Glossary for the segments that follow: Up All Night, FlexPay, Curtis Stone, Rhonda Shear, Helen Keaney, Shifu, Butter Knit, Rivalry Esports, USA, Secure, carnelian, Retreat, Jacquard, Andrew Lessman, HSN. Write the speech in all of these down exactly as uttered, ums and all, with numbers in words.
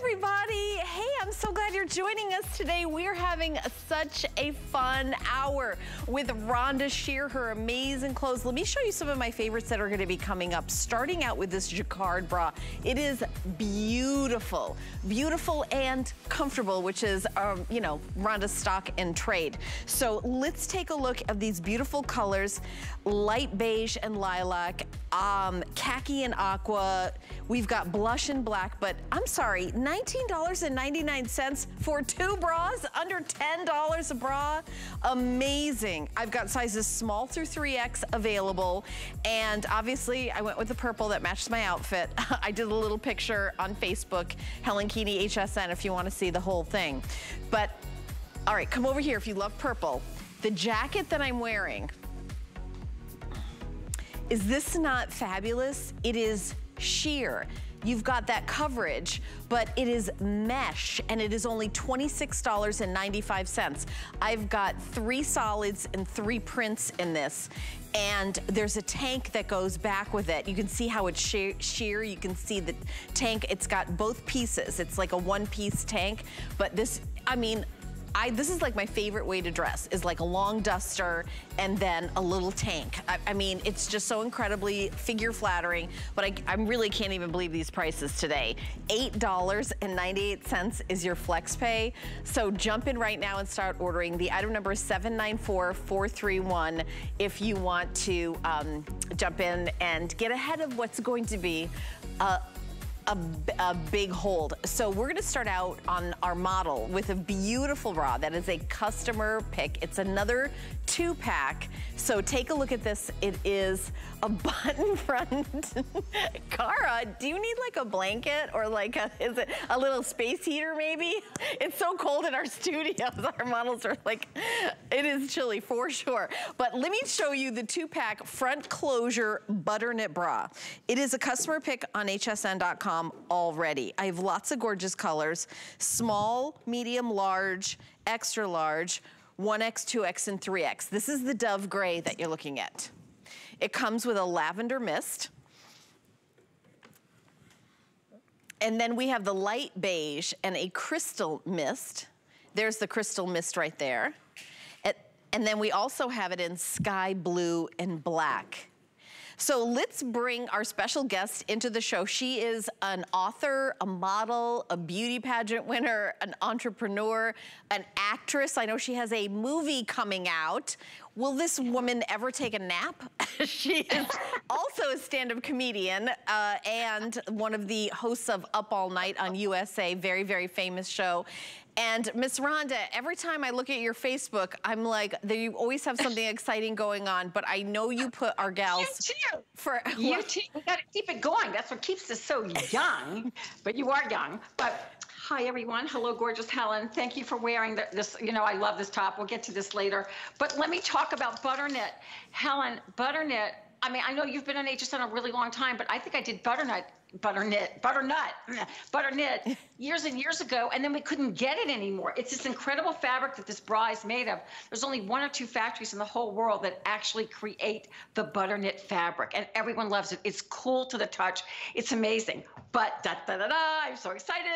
everybody. Hey, I'm so glad you're joining us today. We're having such a fun hour with Rhonda Shear, her amazing clothes. Let me show you some of my favorites that are going to be coming up, starting out with this Jacquard bra. It is beautiful, beautiful and comfortable, which is, um, you know, Rhonda's stock and trade. So let's take a look at these beautiful colors, light beige and lilac, um, khaki and aqua. We've got blush and black, but I'm sorry, nineteen ninety-nine for two bras, under ten dollars a bra. Amazing. I've got sizes small through three X available, and obviously I went with the purple that matched my outfit. I did a little picture on Facebook, Helen Keaney H S N, if you want to see the whole thing. But all right, come over here if you love purple. The jacket that I'm wearing, is this not fabulous? It is sheer. You've got that coverage, but it is mesh, and it is only twenty-six ninety-five. I've got three solids and three prints in this, and there's a tank that goes back with it. You can see how it's sheer. You can see the tank. It's got both pieces. It's like a one-piece tank, but this, I mean, I, this is like my favorite way to dress, is like a long duster and then a little tank. I, I mean, it's just so incredibly figure flattering, but I, I really can't even believe these prices today. eight ninety-eight is your flex pay. So jump in right now and start ordering. The item number is seven nine four four three one if you want to um, jump in and get ahead of what's going to be a, A, a big hold. So we're going to start out on our model with a beautiful bra that is a customer pick. It's another two pack. So take a look at this. It is a button front. Cara, do you need like a blanket or like a, is it a little space heater maybe? It's so cold in our studios. Our models are like, it is chilly for sure. But let me show you the two pack front closure butter knit bra. It is a customer pick on H S N dot com already. I have lots of gorgeous colors, small, medium, large, extra large, one X, two X, and three X. This is the dove gray that you're looking at. It comes with a lavender mist. And then we have the light beige and a crystal mist. There's the crystal mist right there. And then we also have it in sky blue and black. So let's bring our special guest into the show. She is an author, a model, a beauty pageant winner, an entrepreneur, an actress. I know she has a movie coming out. Will this woman ever take a nap? She is also a stand-up comedian uh, and one of the hosts of Up All Night on U S A, very, very famous show. And Miss Rhonda, every time I look at your Facebook, I'm like, you always have something exciting going on, but I know you put our gals you too. for- You well, too, you gotta keep it going. That's what keeps us so young, but you are young. But hi, everyone. Hello, gorgeous Helen. Thank you for wearing the, this. You know, I love this top. We'll get to this later. But let me talk about Butter Knit. Helen, Butter Knit, I mean, I know you've been on H S N a really long time, but I think I did Butter Knit. Butter knit, butter nut, butter knit years and years ago, and then we couldn't get it anymore. It's this incredible fabric that this bra is made of. There's only one or two factories in the whole world that actually create the butter knit fabric, and everyone loves it. It's cool to the touch. It's amazing. But da da da da, I'm so excited.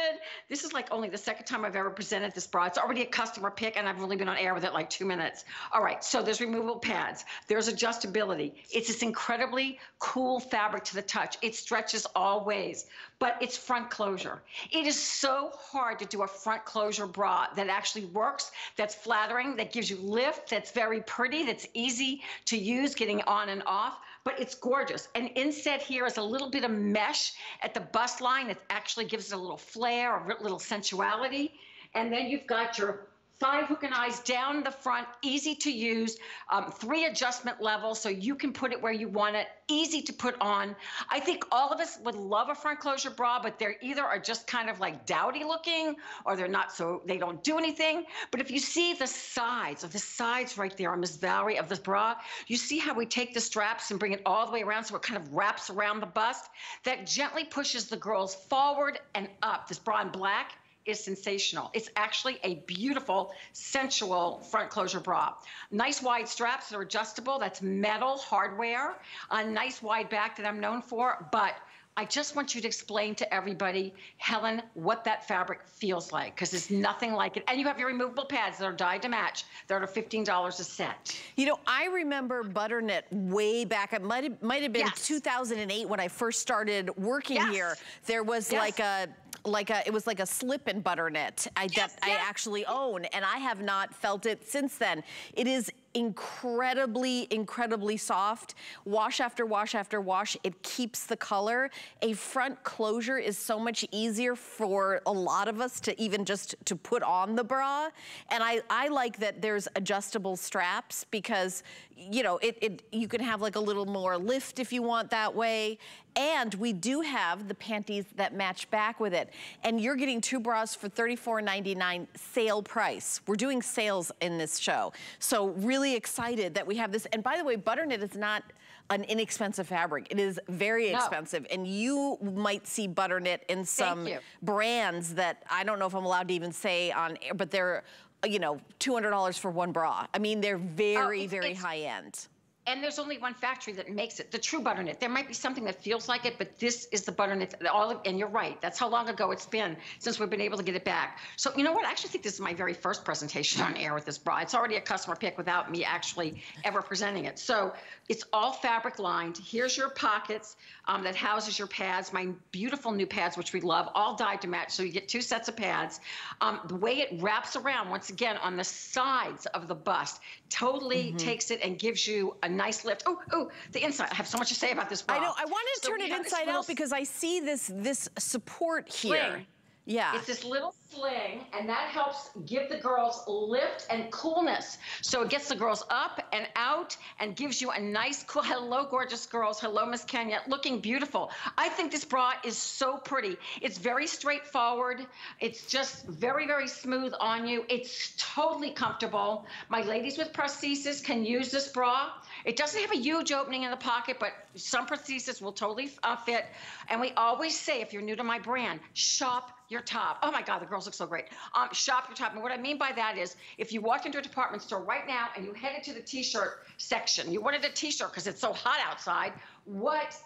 This is like only the second time I've ever presented this bra. It's already a customer pick, and I've only been on air with it like two minutes. All right, so there's removable pads. There's adjustability. It's this incredibly cool fabric to the touch. It stretches all ways, but it's front closure. It is so hard to do a front closure bra that actually works, that's flattering, that gives you lift, that's very pretty, that's easy to use, getting on and off, but it's gorgeous. And inset here is a little bit of mesh at the bust line that actually gives it a little flair, a little sensuality. And then you've got your five hook and eyes down the front, easy to use, um, three adjustment levels, so you can put it where you want it, easy to put on. I think all of us would love a front closure bra, but they're either are just kind of like dowdy looking, or they're not, so they don't do anything. But if you see the sides, of the sides right there on Miss Valerie of the bra, you see how we take the straps and bring it all the way around so it kind of wraps around the bust. That gently pushes the girls forward and up. This bra in black is sensational. It's actually a beautiful, sensual front closure bra. Nice wide straps that are adjustable. That's metal hardware. A nice wide back that I'm known for, but I just want you to explain to everybody, Helen, what that fabric feels like, because there's nothing like it. And you have your removable pads that are dyed to match. They're at fifteen dollars a set. You know, I remember Butter Knit way back. It might have, might have been yes. two thousand eight when I first started working yes. here. There was yes. like a... Like a, it was like a slip in Butter Knit I, yes, that yes. I actually own, and I have not felt it since then. It is incredibly, incredibly soft. Wash after wash after wash, it keeps the color. A front closure is so much easier for a lot of us to even just to put on the bra. And I, I like that there's adjustable straps because, you know, it, it you can have like a little more lift if you want that way. And we do have the panties that match back with it. And you're getting two bras for thirty-four ninety-nine sale price. We're doing sales in this show. So really excited that we have this. And by the way, Butter Knit is not an inexpensive fabric. It is very no. expensive. And you might see Butter Knit in some brands that I don't know if I'm allowed to even say on air, but they're, you know, two hundred dollars for one bra. I mean, they're very, oh, very high end. And there's only one factory that makes it, the true Butter Knit. There might be something that feels like it, but this is the Butter Knit. All of, and you're right, that's how long ago it's been since we've been able to get it back. So you know what, I actually think this is my very first presentation on air with this bra. It's already a customer pick without me actually ever presenting it. So it's all fabric lined. Here's your pockets um, that houses your pads, my beautiful new pads, which we love, all dyed to match. So you get two sets of pads. Um, the way it wraps around, once again, on the sides of the bust, totally mm-hmm. takes it and gives you a nice lift. Oh, oh, the inside. I have so much to say about this bra. I know. I wanted to so turn it inside out because I see this this support here. Sling. Yeah. It's this little sling, and that helps give the girls lift and coolness. So it gets the girls up and out and gives you a nice, cool, hello, gorgeous girls. Hello, Miss Kenya, looking beautiful. I think this bra is so pretty. It's very straightforward. It's just very, very smooth on you. It's totally comfortable. My ladies with prosthesis can use this bra. It doesn't have a huge opening in the pocket, but some prosthesis will totally uh, fit. And we always say, if you're new to my brand, shop your top. Oh my God, the girls look so great. Um, shop your top. And what I mean by that is, if you walk into a department store right now and you headed to the t-shirt section, you wanted a t-shirt because it's so hot outside, what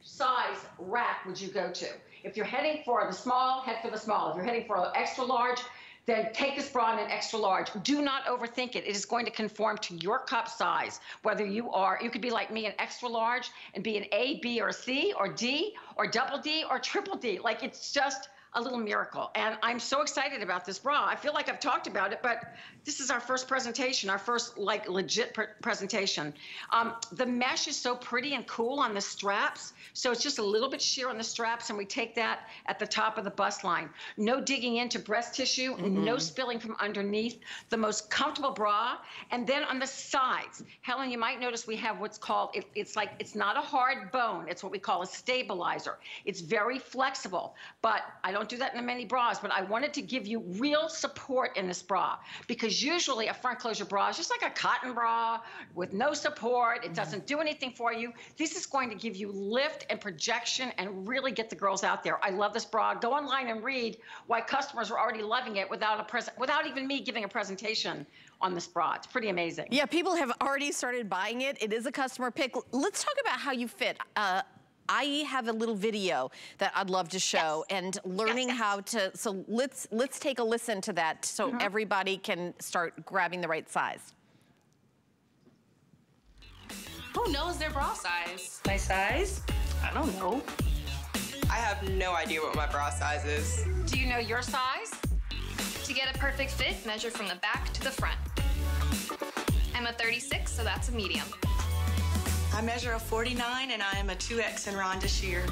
size rack would you go to? If you're heading for the small, head for the small. If you're heading for an extra large, then take this bra in an extra large. Do not overthink it. It is going to conform to your cup size, whether you are, you could be like me, an extra large and be an A, B, or C, or D, or double D, or triple D. Like, it's just a little miracle. And I'm so excited about this bra. I feel like I've talked about it, but this is our first presentation, our first like legit pr presentation. Um, the mesh is so pretty and cool on the straps. So it's just a little bit sheer on the straps, and we take that at the top of the bust line. No digging into breast tissue, mm-hmm. no spilling from underneath, the most comfortable bra. And then on the sides, Helen, you might notice we have what's called, it, it's like, it's not a hard bone. It's what we call a stabilizer. It's very flexible, but I don't do that in many bras, but I wanted to give you real support in this bra, because usually a front closure bra is just like a cotton bra with no support. It doesn't do anything for you. This is going to give you lift and projection and really get the girls out there. I love this bra. Go online and read why customers are already loving it without a pres- without even me giving a presentation on this bra. It's pretty amazing. Yeah, people have already started buying it. It is a customer pick. Let's talk about how you fit. Uh, I have a little video that I'd love to show yes. and learning yes, yes. how to, so let's let's take a listen to that so mm-hmm. everybody can start grabbing the right size. Who knows their bra size? My size? I don't know. I have no idea what my bra size is. Do you know your size? To get a perfect fit, measure from the back to the front. I'm a thirty-six, so that's a medium. I measure a forty-nine, and I am a two X in Rhonda Shear.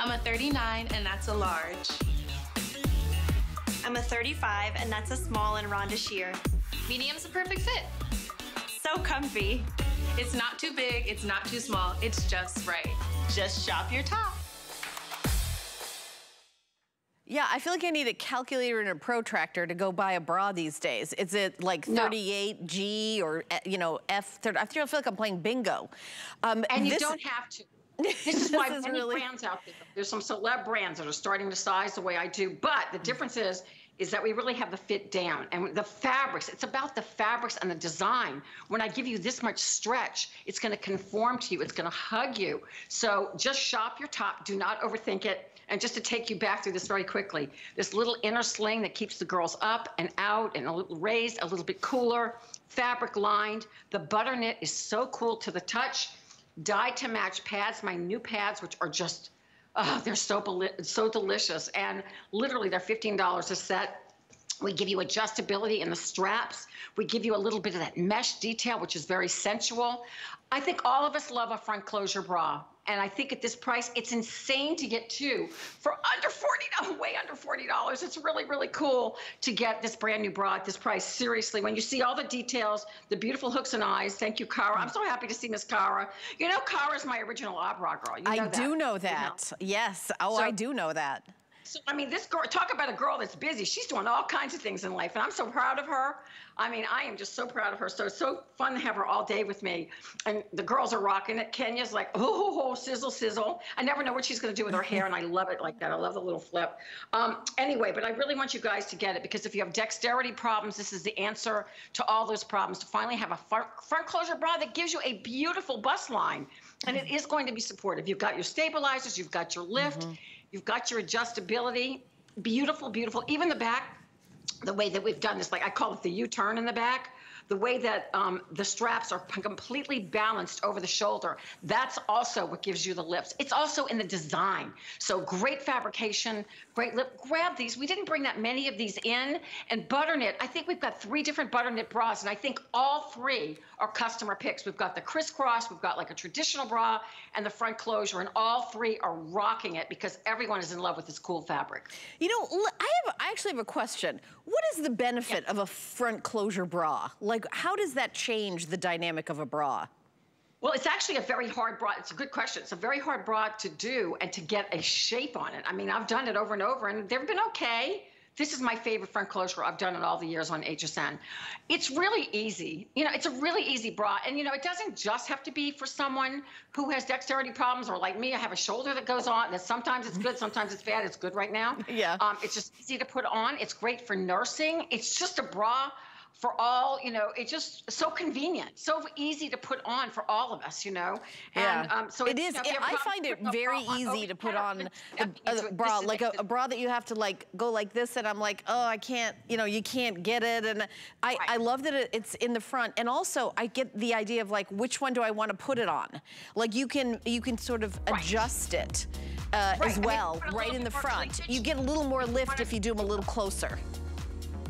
I'm a thirty-nine, and that's a large. I'm a thirty-five, and that's a small in Rhonda Shear. Medium's a perfect fit. So comfy. It's not too big, it's not too small, it's just right. Just shop your top. Yeah, I feel like I need a calculator and a protractor to go buy a bra these days. Is it like thirty-eight G no. or, you know, F thirty? I feel like I'm playing bingo. Um, and you don't have to. This is why this is many really... brands out there. There's some celeb brands that are starting to size the way I do. But the difference is is that we really have the fit down. And the fabrics, it's about the fabrics and the design. When I give you this much stretch, it's gonna conform to you, it's gonna hug you. So just shop your top, do not overthink it. And just to take you back through this very quickly, this little inner sling that keeps the girls up and out and a little raised, a little bit cooler, fabric lined. The butter knit is so cool to the touch. Dyed to match pads, my new pads, which are just, oh, they're so, so delicious. And literally they're fifteen dollars a set. We give you adjustability in the straps. We give you a little bit of that mesh detail, which is very sensual. I think all of us love a front closure bra. And I think at this price, it's insane to get two for under forty dollars, way under forty dollars. It's really, really cool to get this brand new bra at this price. Seriously, when you see all the details, the beautiful hooks and eyes. Thank you, Cara. I'm so happy to see Miss Cara. You know, Cara's my original Abra girl. You know I that. do know that. You know? Yes. Oh, so, I do know that. So, I mean, this girl, talk about a girl that's busy. She's doing all kinds of things in life, and I'm so proud of her. I mean, I am just so proud of her. So it's so fun to have her all day with me. And the girls are rocking it. Kenya's like, oh, oh, oh, sizzle, sizzle. I never know what she's going to do with her hair, and I love it like that. I love the little flip. Um, anyway, but I really want you guys to get it, because if you have dexterity problems, this is the answer to all those problems, to finally have a front, front closure bra that gives you a beautiful bust line. And it is going to be supportive. You've got your stabilizers. You've got your lift. Mm-hmm. You've got your adjustability. Beautiful, beautiful. Even the back. The way that we've done this, like I call it the U-turn in the back, the way that um, the straps are completely balanced over the shoulder, that's also what gives you the lifts. It's also in the design. So great fabrication, great lip. Grab these. We didn't bring that many of these in. And butter knit, I think we've got three different butter knit bras, and I think all three are customer picks. We've got the crisscross, we've got like a traditional bra, and the front closure, and all three are rocking it because everyone is in love with this cool fabric. You know, I, have, I actually have a question. What is the benefit yeah. of a front closure bra? Like, how does that change the dynamic of a bra? Well, it's actually a very hard bra. It's a good question. It's a very hard bra to do and to get a shape on it. I mean, I've done it over and over, and they've been okay. This is my favorite front closure. I've done it all the years on H S N. It's really easy. You know, it's a really easy bra. And, you know, it doesn't just have to be for someone who has dexterity problems or like me. I have a shoulder that goes on. That sometimes it's good, sometimes it's bad. It's good right now. Yeah. Um, it's just easy to put on. It's great for nursing. It's just a bra for all, you know, it's just so convenient, so easy to put on for all of us, you know. Yeah. And um, so it is, you know, it, I find it very easy to put on a, a bra, like a, a bra that you have to like go like this, and I'm like, oh, I can't, you know, you can't get it. And I, right. I love that it, it's in the front. And also I get the idea of like, which one do I want to put it on? Like you can, you can sort of right. adjust it uh, right. as well, I mean, right in the front. You get a little more lift if you do them a little closer.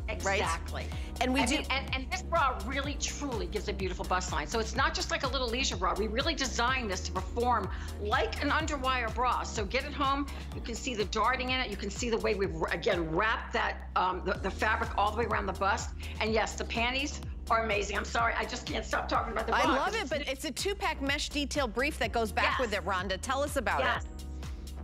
Exactly. Right? And we I do. Mean, and, and this bra really, truly gives a beautiful bust line. So it's not just like a little leisure bra. We really designed this to perform like an underwire bra. So get it home. You can see the darting in it. You can see the way we've, again, wrapped that, um, the, the fabric all the way around the bust. And yes, the panties are amazing. I'm sorry, I just can't stop talking about the bra. I love it, but it's a two-pack mesh detail brief that goes back yes. with it, Rhonda. Tell us about yes. it.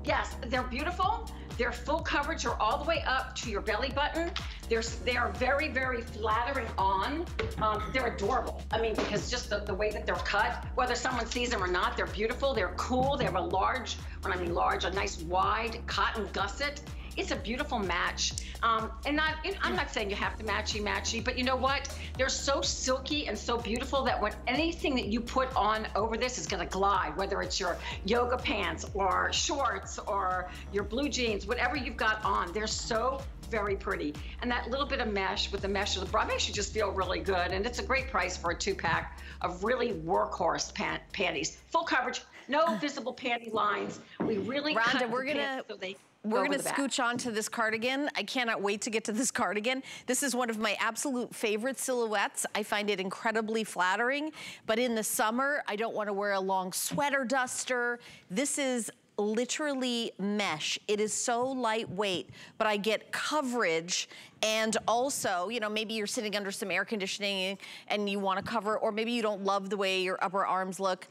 Yes, they're beautiful. Their full coverage are all the way up to your belly button. They're, they are very, very flattering on. Um, they're adorable. I mean, because just the, the way that they're cut, whether someone sees them or not, they're beautiful, they're cool. They have a large, when I mean large, a nice wide cotton gusset. It's a beautiful match. Um, and not, and I'm not saying you have to matchy-matchy, but you know what? They're so silky and so beautiful that when anything that you put on over this is gonna glide, whether it's your yoga pants or shorts or your blue jeans, whatever you've got on, they're so very pretty. And that little bit of mesh with the mesh of the bra makes you just feel really good. And it's a great price for a two-pack of really workhorse pant panties. Full coverage, no visible panty lines. We really Rhonda, cut we're the gonna... pants so they We're going to scooch on to this cardigan. I cannot wait to get to this cardigan. This is one of my absolute favorite silhouettes. I find it incredibly flattering, but in the summer, I don't want to wear a long sweater duster. This is literally mesh. It is so lightweight, but I get coverage. And also, you know, maybe you're sitting under some air conditioning and you want to cover, or maybe you don't love the way your upper arms look.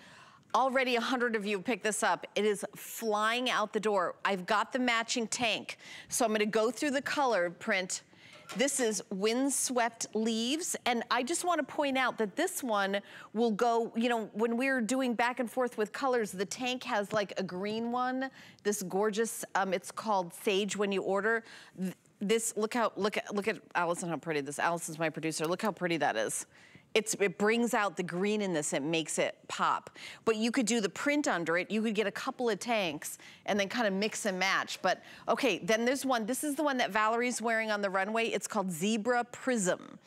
Already a hundred of you picked this up. It is flying out the door. I've got the matching tank. So I'm gonna go through the color print. This is Windswept Leaves. And I just wanna point out that this one will go, you know, when we're doing back and forth with colors, the tank has like a green one, this gorgeous, um, it's called Sage when you order. this, look how, look at, look at Allison, how pretty this, Allison's my producer, look how pretty that is. It's, it brings out the green in this, it makes it pop. But you could do the print under it, you could get a couple of tanks and then kind of mix and match. But okay, then there's one, this is the one that Valerie's wearing on the runway, it's called Zebra Prism.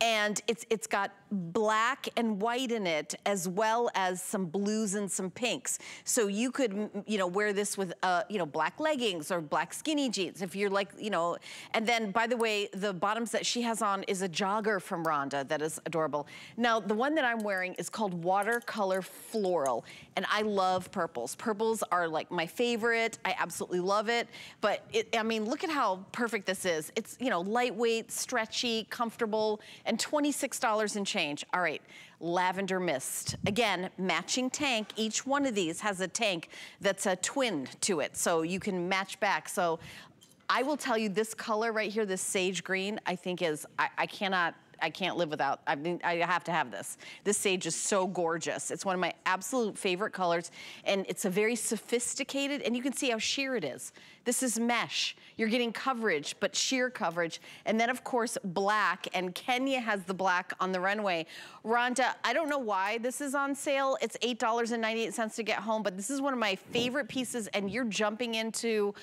And it's, it's got black and white in it, as well as some blues and some pinks. So you could, you know, wear this with, uh, you know, black leggings or black skinny jeans if you're like, you know. And then, by the way, the bottoms that she has on is a jogger from Rhonda that is adorable. Now, the one that I'm wearing is called Watercolor Floral. And I love purples. Purples are like my favorite. I absolutely love it. But, it, I mean, look at how perfect this is. It's, you know, lightweight, stretchy, comfortable, and twenty-six dollars and change. All right, Lavender Mist. Again, matching tank. Each one of these has a tank that's a twin to it, so you can match back. So I will tell you, this color right here, this sage green, I think is, I, I cannot, I can't live without, I mean, I have to have this. This sage is so gorgeous. It's one of my absolute favorite colors, and it's a very sophisticated, and you can see how sheer it is. This is mesh. You're getting coverage, but sheer coverage. And then, of course, black, and Kenya has the black on the runway. Rhonda, I don't know why this is on sale. It's eight ninety-eight to get home, but this is one of my favorite pieces, and you're jumping into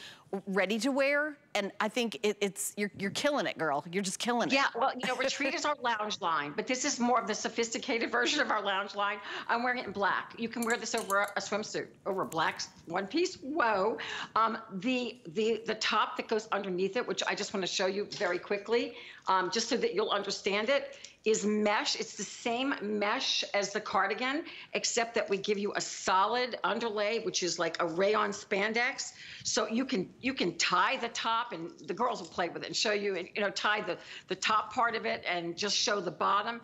ready to wear, and I think it, it's, you're, you're killing it, girl. You're just killing it. Yeah, well, you know, Retreat is our lounge line, but this is more of the sophisticated version of our lounge line. I'm wearing it in black. You can wear this over a swimsuit, over a black one piece. Whoa. Um, the the the top that goes underneath it, which I just want to show you very quickly, um, just so that you'll understand it, is mesh. It's the same mesh as the cardigan, except that we give you a solid underlay, which is like a rayon spandex. So you can you can tie the top, and the girls will play with it and show you, and you know, tie the the top part of it and just show the bottom.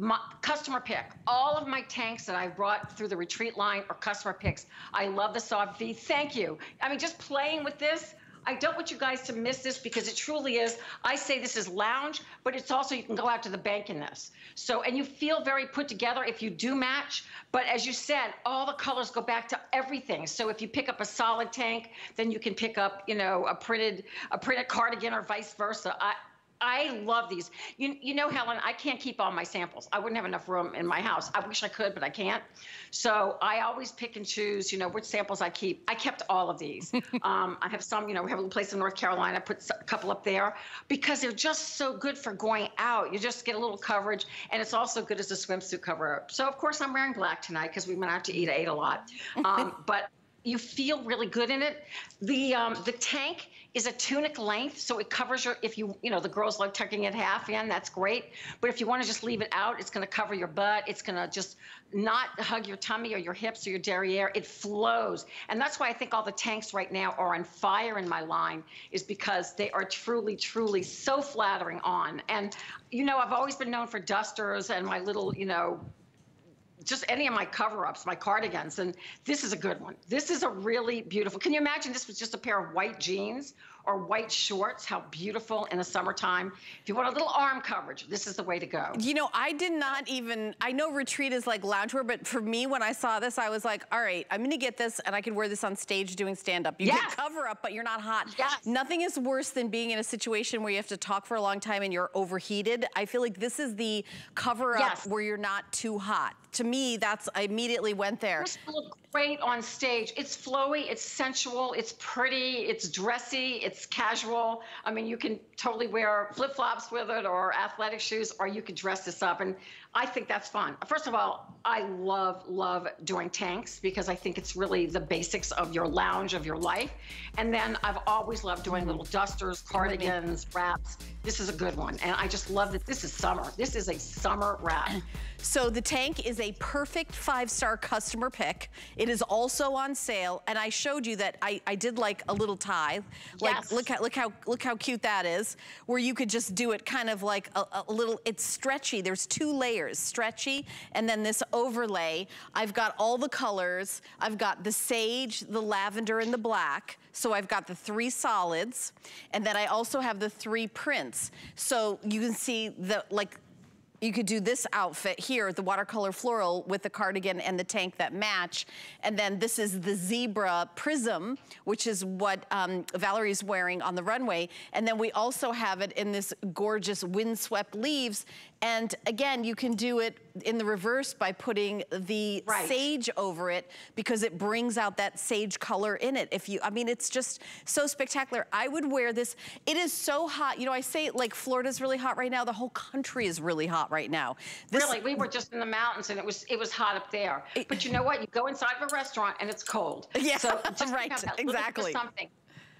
My customer pick. All of my tanks that I brought through the Retreat line are customer picks. I love the soft V. Thank you. I mean, just playing with this. I don't want you guys to miss this, because it truly is. I say this is lounge, but it's also, you can go out to the bank in this. So, and you feel very put together if you do match. But as you said, all the colors go back to everything. So if you pick up a solid tank, then you can pick up, you know, a printed, a printed cardigan, or vice versa. I, I love these. You, you know, Helen, I can't keep all my samples. I wouldn't have enough room in my house. I wish I could, but I can't. So I always pick and choose, you know, which samples I keep. I kept all of these. um, I have some, you know, we have a little place in North Carolina, put a couple up there, because they're just so good for going out. You just get a little coverage, and it's also good as a swimsuit cover. So, of course, I'm wearing black tonight because we went out to eat. I ate a lot. Um, but you feel really good in it. The, um, the tank is a tunic length, so it covers your, if you, you know, the girls like tucking it half in, that's great. But if you want to just leave it out, it's going to cover your butt. It's going to just not hug your tummy or your hips or your derriere. It flows. And that's why I think all the tanks right now are on fire in my line, is because they are truly, truly so flattering on. And, you know, I've always been known for dusters and my little, you know, just any of my cover-ups, my cardigans, and this is a good one. This is a really beautiful. Can you imagine this was just a pair of white jeans or white shorts? How beautiful in the summertime. If you want a little arm coverage, this is the way to go. You know, I did not even, I know Retreat is like loungewear, but for me, when I saw this, I was like, all right, I'm gonna get this, and I could wear this on stage doing stand-up. You yes. get cover-up, but you're not hot. Yes. Nothing is worse than being in a situation where you have to talk for a long time and you're overheated. I feel like this is the cover-up yes. where you're not too hot. To me, that's, I immediately went there. This looks great on stage. It's flowy, it's sensual, it's pretty, it's dressy, it's casual. I mean, you can totally wear flip-flops with it, or athletic shoes, or you can dress this up, and I think that's fun. First of all, I love, love doing tanks, because I think it's really the basics of your lounge, of your life. And then I've always loved doing little dusters, cardigans, wraps. This is a good one, and I just love that this is summer. This is a summer wrap. So the tank is a perfect five-star customer pick. It is also on sale, and I showed you that I, I did like a little tie. Like yes. look how look how look how cute that is, where you could just do it kind of like a, a little, it's stretchy. There's two layers, stretchy, and then this overlay. I've got all the colors. I've got the sage, the lavender, and the black. So I've got the three solids, and then I also have the three prints. So you can see the, like, you could do this outfit here, the watercolor floral with the cardigan and the tank that match. And then this is the zebra prism, which is what um, Valerie's wearing on the runway. And then we also have it in this gorgeous windswept leaves. And again, you can do it in the reverse by putting the right. sage over it, because it brings out that sage color in it. If you, I mean, it's just so spectacular. I would wear this. It is so hot. You know, I say like Florida's really hot right now. The whole country is really hot right now. This, really, we were just in the mountains and it was it was hot up there. It, but you know what? You go inside of a restaurant and it's cold. Yeah, so just right. That exactly. Something.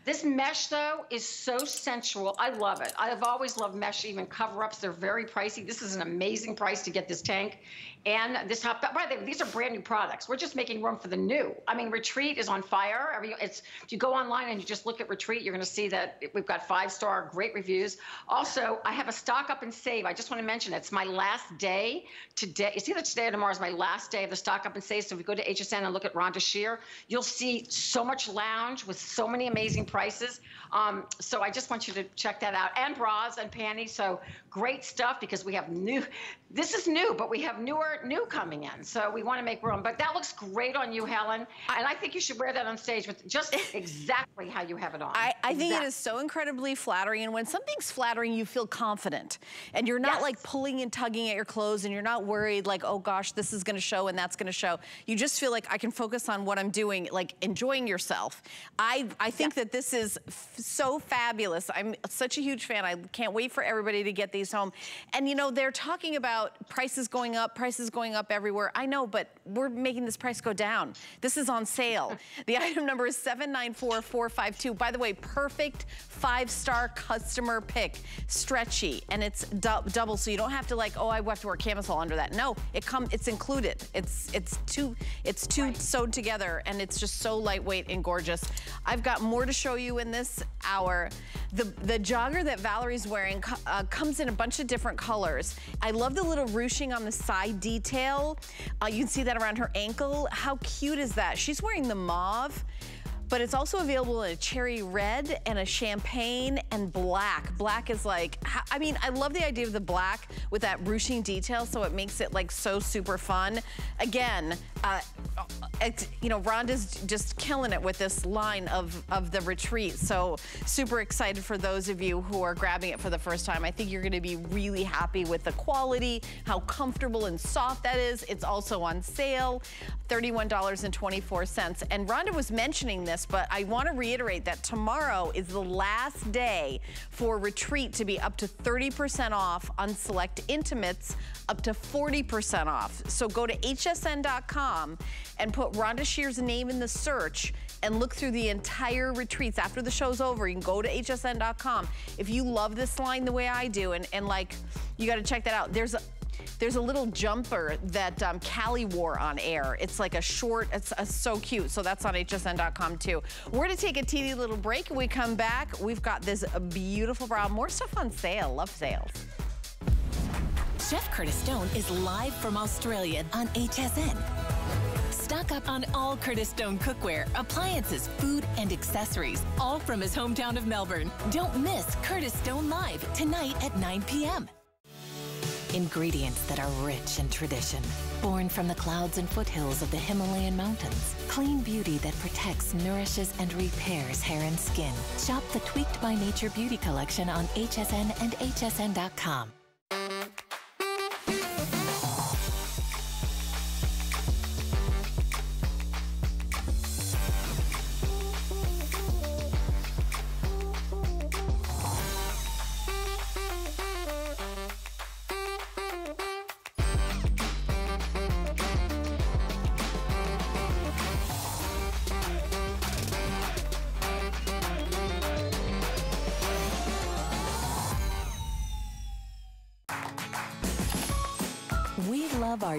This mesh, though, is so sensual. I love it. I've always loved mesh, even cover-ups. They're very pricey. This is an amazing price to get this tank. And this top, by the way, these are brand new products. We're just making room for the new. I mean, Retreat is on fire. I mean, it's, if you go online and you just look at Retreat, you're going to see that we've got five-star great reviews. Also, I have a stock up and save. I just want to mention it's my last day today. It's either today or tomorrow is my last day of the stock up and save. So if you go to H S N and look at Rhonda Shear, you'll see so much lounge with so many amazing products. Prices. Um, so I just want you to check that out. And bras and panties. So great stuff, because we have new, this is new, but we have newer, new coming in. So we want to make room. But that looks great on you, Helen. And I think you should wear that on stage with just exactly how you have it on. I, I exactly. think it is so incredibly flattering. And when something's flattering, you feel confident. And you're not yes. like pulling and tugging at your clothes, and you're not worried like, oh gosh, this is going to show and that's going to show. You just feel like I can focus on what I'm doing, like enjoying yourself. I, I think yeah. that this This is f so fabulous. I'm such a huge fan. I can't wait for everybody to get these home. And you know, they're talking about prices going up, prices going up everywhere. I know, but we're making this price go down. This is on sale. The item number is seven nine four four five two. By the way, perfect five-star customer pick. Stretchy, and it's du double, so you don't have to like, oh, I have to wear camisole under that. No, it come, it's included. It's it's two, it's two right. sewed together, and it's just so lightweight and gorgeous. I've got more to show you in this hour. The, the jogger that Valerie's wearing uh, comes in a bunch of different colors. I love the little ruching on the side detail. Uh, you can see that around her ankle. How cute is that? She's wearing the mauve, but it's also available in a cherry red and a champagne and black. Black is like, I mean, I love the idea of the black with that ruching detail, so it makes it like so super fun. Again, uh, it's, you know, Rhonda's just killing it with this line of, of the Retreat, so super excited for those of you who are grabbing it for the first time. I think you're gonna be really happy with the quality, how comfortable and soft that is. It's also on sale, thirty-one dollars and twenty-four cents. And Rhonda was mentioning this, but I want to reiterate that tomorrow is the last day for Retreat to be up to thirty percent off on select intimates, up to forty percent off. So go to H S N dot com and put Rhonda Shear's name in the search and look through the entire Retreats. After the show's over, you can go to H S N dot com. If you love this line the way I do, and, and like, you got to check that out. There's a There's a little jumper that um, Callie wore on air. It's like a short, it's uh, so cute. So that's on H S N dot com too. We're gonna take a teeny little break. When we come back, we've got this beautiful bra, more stuff on sale, love sales. Chef Curtis Stone is live from Australia on H S N. Stock up on all Curtis Stone cookware, appliances, food, and accessories, all from his hometown of Melbourne. Don't miss Curtis Stone Live tonight at nine p m Ingredients that are rich in tradition, born from the clouds and foothills of the Himalayan mountains. Clean beauty that protects, nourishes, and repairs hair and skin. Shop the Tweaked by Nature Beauty Collection on H S N and H S N dot com. Our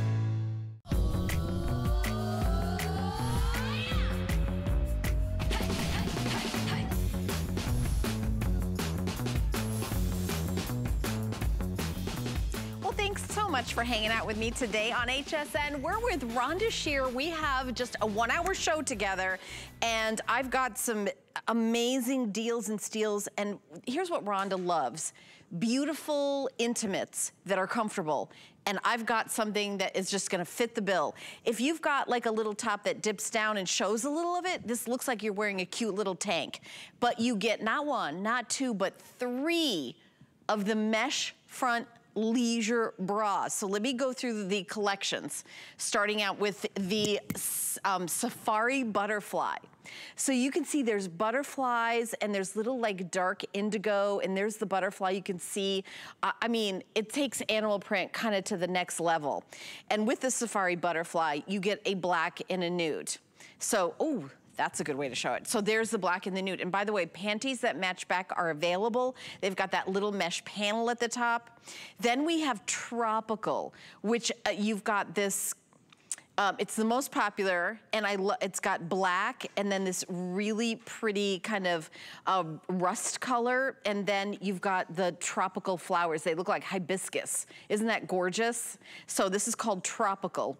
Thanks so much for hanging out with me today on H S N. We're with Rhonda Shear. We have just a one-hour show together, and I've got some amazing deals and steals, and here's what Rhonda loves. Beautiful intimates that are comfortable. And I've got something that is just gonna fit the bill. If you've got like a little top that dips down and shows a little of it, this looks like you're wearing a cute little tank. But you get not one, not two, but three of the mesh front leisure bras. So let me go through the collections, starting out with the um, Safari Butterfly. So you can see there's butterflies and there's little like dark indigo, and there's the butterfly you can see. Uh, I mean, it takes animal print kind of to the next level. And with the Safari Butterfly, you get a black and a nude. So, oh, that's a good way to show it. So there's the black and the nude. And by the way, panties that match back are available. They've got that little mesh panel at the top. Then we have Tropical, which uh, you've got this, um, it's the most popular, and I lo it's got black and then this really pretty kind of uh, rust color. And then you've got the tropical flowers. They look like hibiscus. Isn't that gorgeous? So this is called Tropical.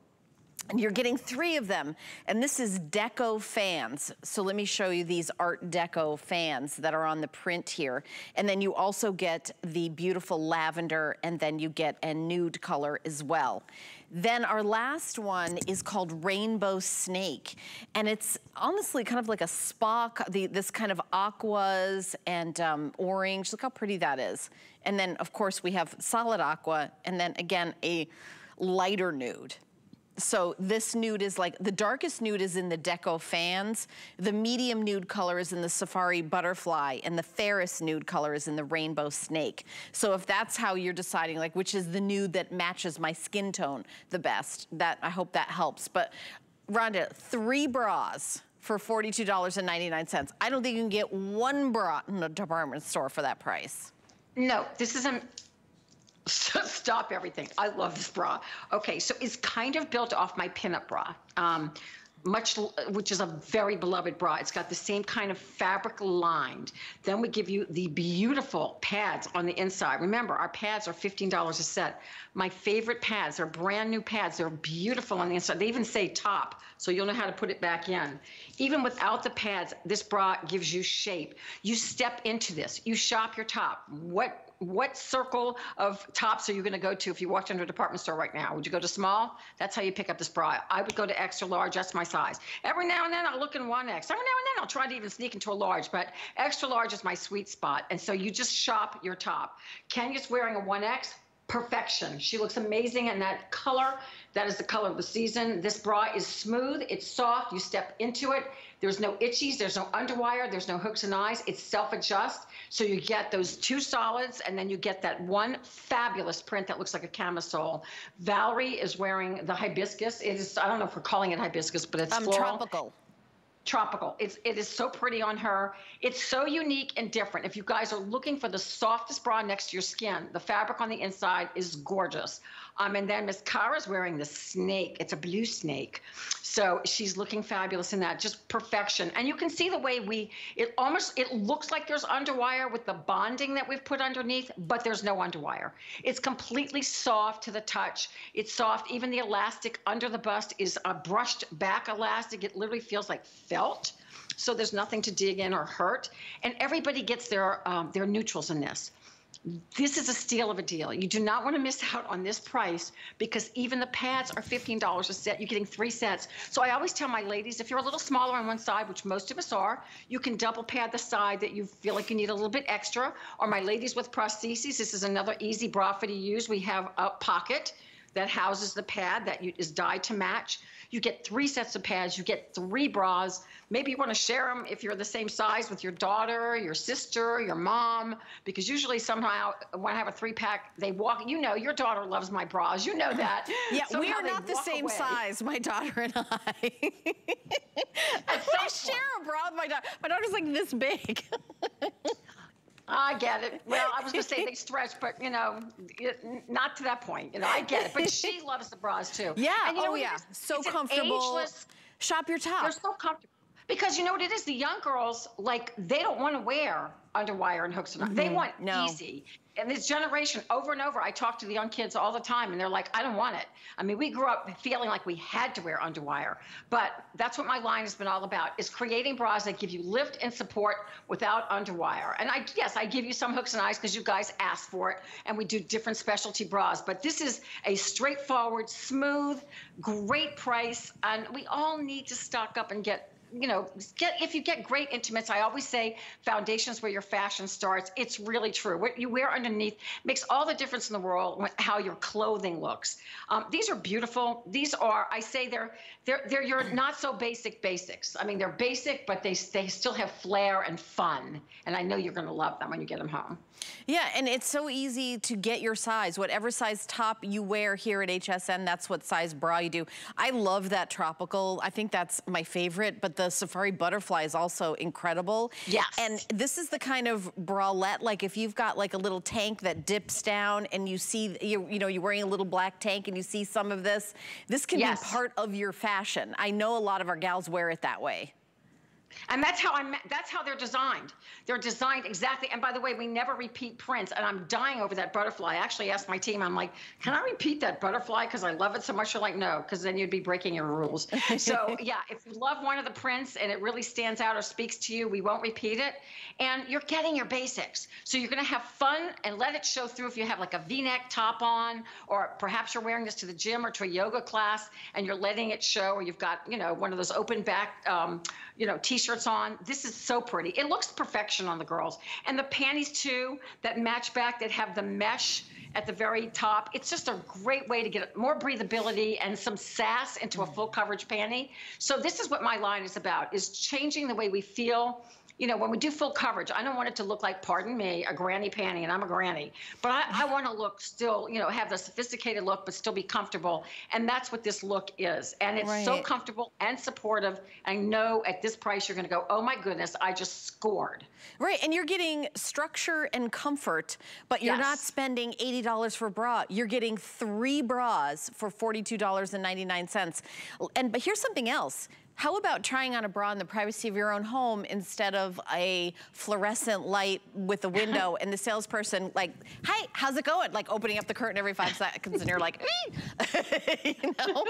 And you're getting three of them. And this is Deco fans. So let me show you these Art Deco fans that are on the print here. And then you also get the beautiful lavender, and then you get a nude color as well. Then our last one is called Rainbow Snake. And it's honestly kind of like a spa, the, this kind of aquas and um, orange. Look how pretty that is. And then, of course, we have solid aqua, and then, again, a lighter nude. So this nude is like, the darkest nude is in the Deco fans, the medium nude color is in the Safari Butterfly, and the fairest nude color is in the Rainbow Snake. So if that's how you're deciding, like, which is the nude that matches my skin tone the best, that, I hope that helps. But Rhonda, three bras for forty-two ninety-nine. I don't think you can get one bra in a department store for that price. No, this isn't. Stop everything. I love this bra. Okay, so it's kind of built off my pinup bra, um, much, which is a very beloved bra. It's got the same kind of fabric lined. Then we give you the beautiful pads on the inside. Remember, our pads are fifteen dollars a set. My favorite pads are brand new pads. They're beautiful on the inside. They even say top, so you'll know how to put it back in. Even without the pads, this bra gives you shape. You step into this. You shop your top. What... What circle of tops are you going to go to if you walked into a department store right now? Would you go to small? That's how you pick up this bra. I would go to extra large. That's my size. Every now and then I'll look in one X. Every now and then I'll try to even sneak into a large, but extra large is my sweet spot. And so you just shop your top. Kenya's wearing a one X. Perfection. She looks amazing in that color. That is the color of the season. This bra is smooth. It's soft. You step into it. There's no itchies. There's no underwire. There's no hooks and eyes. It's self-adjust. So you get those two solids, and then you get that one fabulous print that looks like a camisole. Valerie is wearing the hibiscus. It is, I don't know if we're calling it hibiscus, but it's um, floral. Tropical. Tropical. It's, it is so pretty on her. It's so unique and different. If you guys are looking for the softest bra next to your skin, the fabric on the inside is gorgeous. Um, and then Miss Kara's wearing the snake. It's a blue snake. So she's looking fabulous in that. Just perfection. And you can see the way we, it almost, it looks like there's underwire with the bonding that we've put underneath, but there's no underwire. It's completely soft to the touch. It's soft. Even the elastic under the bust is a brushed back elastic. It literally feels like felt, so there's nothing to dig in or hurt, and everybody gets their um, their neutrals in this. This is a steal of a deal. You do not want to miss out on this price, because even the pads are fifteen dollars a set. You're getting three sets. So I always tell my ladies, if you're a little smaller on one side, which most of us are, you can double pad the side that you feel like you need a little bit extra. Or my ladies with prostheses, this is another easy bra for to use. We have a pocket that houses the pad that you, is dyed to match. You get three sets of pads. You get three bras. Maybe you want to share them if you're the same size with your daughter, your sister, your mom, because usually somehow when I have a three-pack, they walk. You know, your daughter loves my bras. You know that. Yeah, somehow we are not the same away. size, my daughter and I. I share a bra with my daughter. My daughter's like this big. I get it. Well, I was going to say they stretch, but, you know, not to that point. You know, I get it. But she loves the bras, too. Yeah. And, you know, oh, yeah. Is, so comfortable. Ageless, shop your top. They're so comfortable. Because, you know what it is? The young girls, like, they don't want to wear under wire and hooks and mm-hmm. They want no. easy. And this generation, over and over, I talk to the young kids all the time, and they're like, I don't want it. I mean, we grew up feeling like we had to wear underwire, but that's what my line has been all about, is creating bras that give you lift and support without underwire. And I, yes, I give you some hooks and eyes because you guys asked for it, and we do different specialty bras, but this is a straightforward, smooth, great price, and we all need to stock up and get you know, get, if you get great intimates, I always say foundation's where your fashion starts. It's really true. What you wear underneath makes all the difference in the world how your clothing looks. Um, these are beautiful. These are, I say they're, they're, they're your not so basic basics. I mean, they're basic, but they, they still have flair and fun. And I know you're going to love them when you get them home. Yeah, and it's so easy to get your size. Whatever size top you wear here at H S N, that's what size bra you do. I love that tropical. I think that's my favorite, but the Safari Butterfly is also incredible. Yes. And this is the kind of bralette, like if you've got like a little tank that dips down and you see, you, you know, you're wearing a little black tank and you see some of this, this can yes. be part of your fashion. I know a lot of our gals wear it that way. And that's how I'm, that's how they're designed. They're designed exactly. And by the way, we never repeat prints, and I'm dying over that butterfly. I actually asked my team, I'm like, can I repeat that butterfly? Because I love it so much. You're like, no, because then you'd be breaking your rules. So yeah, if you love one of the prints and it really stands out or speaks to you, we won't repeat it. And you're getting your basics. So you're going to have fun and let it show through if you have like a V-neck top on, or perhaps you're wearing this to the gym or to a yoga class and you're letting it show, or you've got, you know, one of those open back, um, you know, t-shirts. T-shirts on. This is so pretty. It looks perfection on the girls. And the panties too, that match back, that have the mesh at the very top. It's just a great way to get more breathability and some sass into a full coverage panty. So this is what my line is about, is changing the way we feel. You know, when we do full coverage, I don't want it to look like, pardon me, a granny panty, and I'm a granny. But I, I want to look still, you know, have the sophisticated look, but still be comfortable. And that's what this look is. And it's right. so comfortable and supportive. I know at this price, you're going to go, oh my goodness, I just scored. Right, and you're getting structure and comfort, but you're yes. not spending eighty dollars for a bra. You're getting three bras for forty-two ninety-nine. And, but here's something else. How about trying on a bra in the privacy of your own home instead of a fluorescent light with a window and the salesperson like, hi, how's it going? Like opening up the curtain every five seconds and you're like, you know?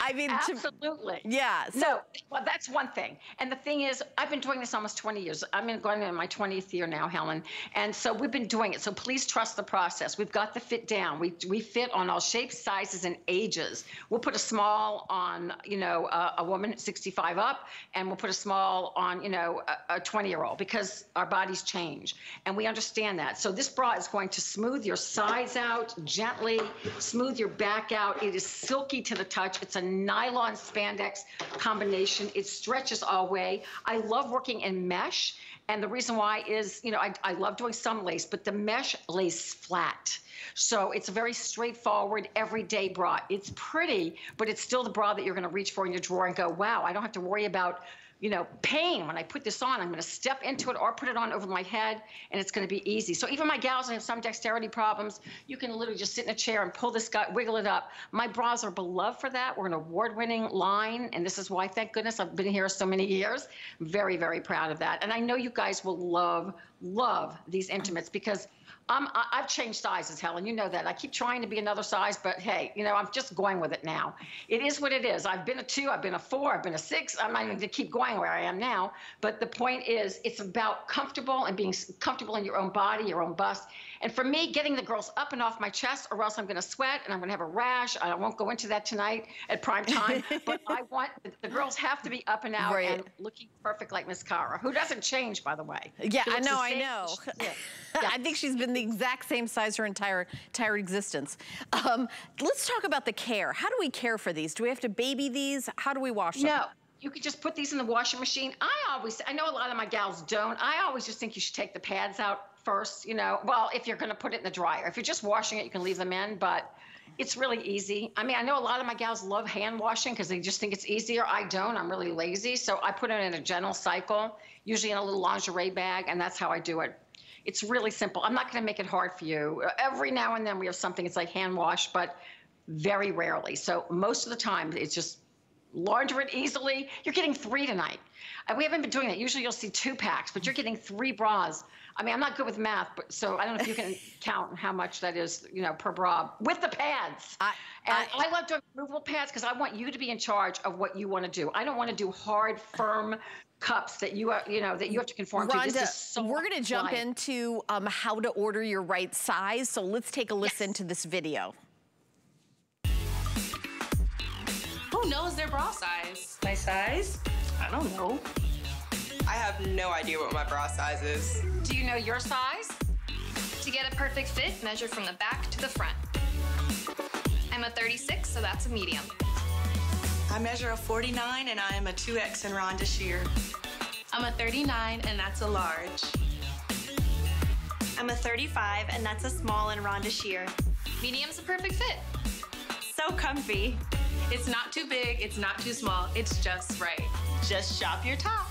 I mean, absolutely. To, yeah. So no, well, that's one thing. And the thing is, I've been doing this almost twenty years. I'm going into my twentieth year now, Helen. And so we've been doing it. So please trust the process. We've got the fit down. We, we fit on all shapes, sizes, and ages. We'll put a small on, you know, uh, a woman at sixty-five up, and we'll put a small on, you know, a twenty year old, because our bodies change and we understand that. So this bra is going to smooth your sides out gently, smooth your back out. It is silky to the touch. It's a nylon spandex combination. It stretches all way. I love working in mesh. And the reason why is, you know, I, I love doing some lace, but the mesh lays flat. So it's a very straightforward, everyday bra. It's pretty, but it's still the bra that you're going to reach for in your drawer and go, wow, I don't have to worry about, you know, pain when I put this on. I'm going to step into it or put it on over my head, and it's going to be easy. So even my gals that have some dexterity problems, you can literally just sit in a chair and pull this guy, wiggle it up. My bras are beloved for that. We're an award-winning line, and this is why, thank goodness, I've been here so many years. Very, very proud of that. And I know you guys will love, love these intimates, because I'm, I've changed sizes, Helen. You know that. I keep trying to be another size, but hey, you know, I'm just going with it now. It is what it is. I've been a two, I've been a four, I've been a six. I'm not going to keep going where I am now. But the point is, it's about comfortable and being comfortable in your own body, your own bust. And for me, getting the girls up and off my chest, or else I'm going to sweat and I'm going to have a rash. I won't go into that tonight at prime time. But I want, the girls have to be up and out right. and looking perfect like Miss Cara, who doesn't change, by the way. Yeah, I know, I know. Yeah. Yeah. I think she's been the exact same size her entire entire existence. Um, let's talk about the care. How do we care for these? Do we have to baby these? How do we wash them? No. You could just put these in the washing machine. I always, I know a lot of my gals don't. I always just think you should take the pads out first, you know. Well, if you're going to put it in the dryer. If you're just washing it, you can leave them in, but it's really easy. I mean, I know a lot of my gals love hand washing because they just think it's easier. I don't. I'm really lazy. So I put it in a gentle cycle, usually in a little lingerie bag, and that's how I do it. It's really simple. I'm not going to make it hard for you. Every now and then we have something, it's like hand wash, but very rarely. So most of the time, it's just launder it easily. You're getting three tonight. We haven't been doing that. Usually you'll see two packs, but you're getting three bras. I mean, I'm not good with math, but so I don't know if you can count how much that is, you know, per bra with the pads. I, and I, I love doing removable pads because I want you to be in charge of what you want to do. I don't want to do hard, firm cups that you are, you know, that you have to conform Rhonda, to. This is so we're going to jump into um, how to order your right size. So let's take a listen yes. to this video. Who knows their bra size? My size? I don't know. I have no idea what my bra size is. Do you know your size? To get a perfect fit, measure from the back to the front. I'm a thirty-six, so that's a medium. I measure a forty-nine, and I am a two X in Rhonda Shear. I'm a thirty-nine, and that's a large. I'm a thirty-five, and that's a small in Rhonda Shear. Medium's a perfect fit. So comfy. It's not too big, it's not too small, it's just right. Just shop your top.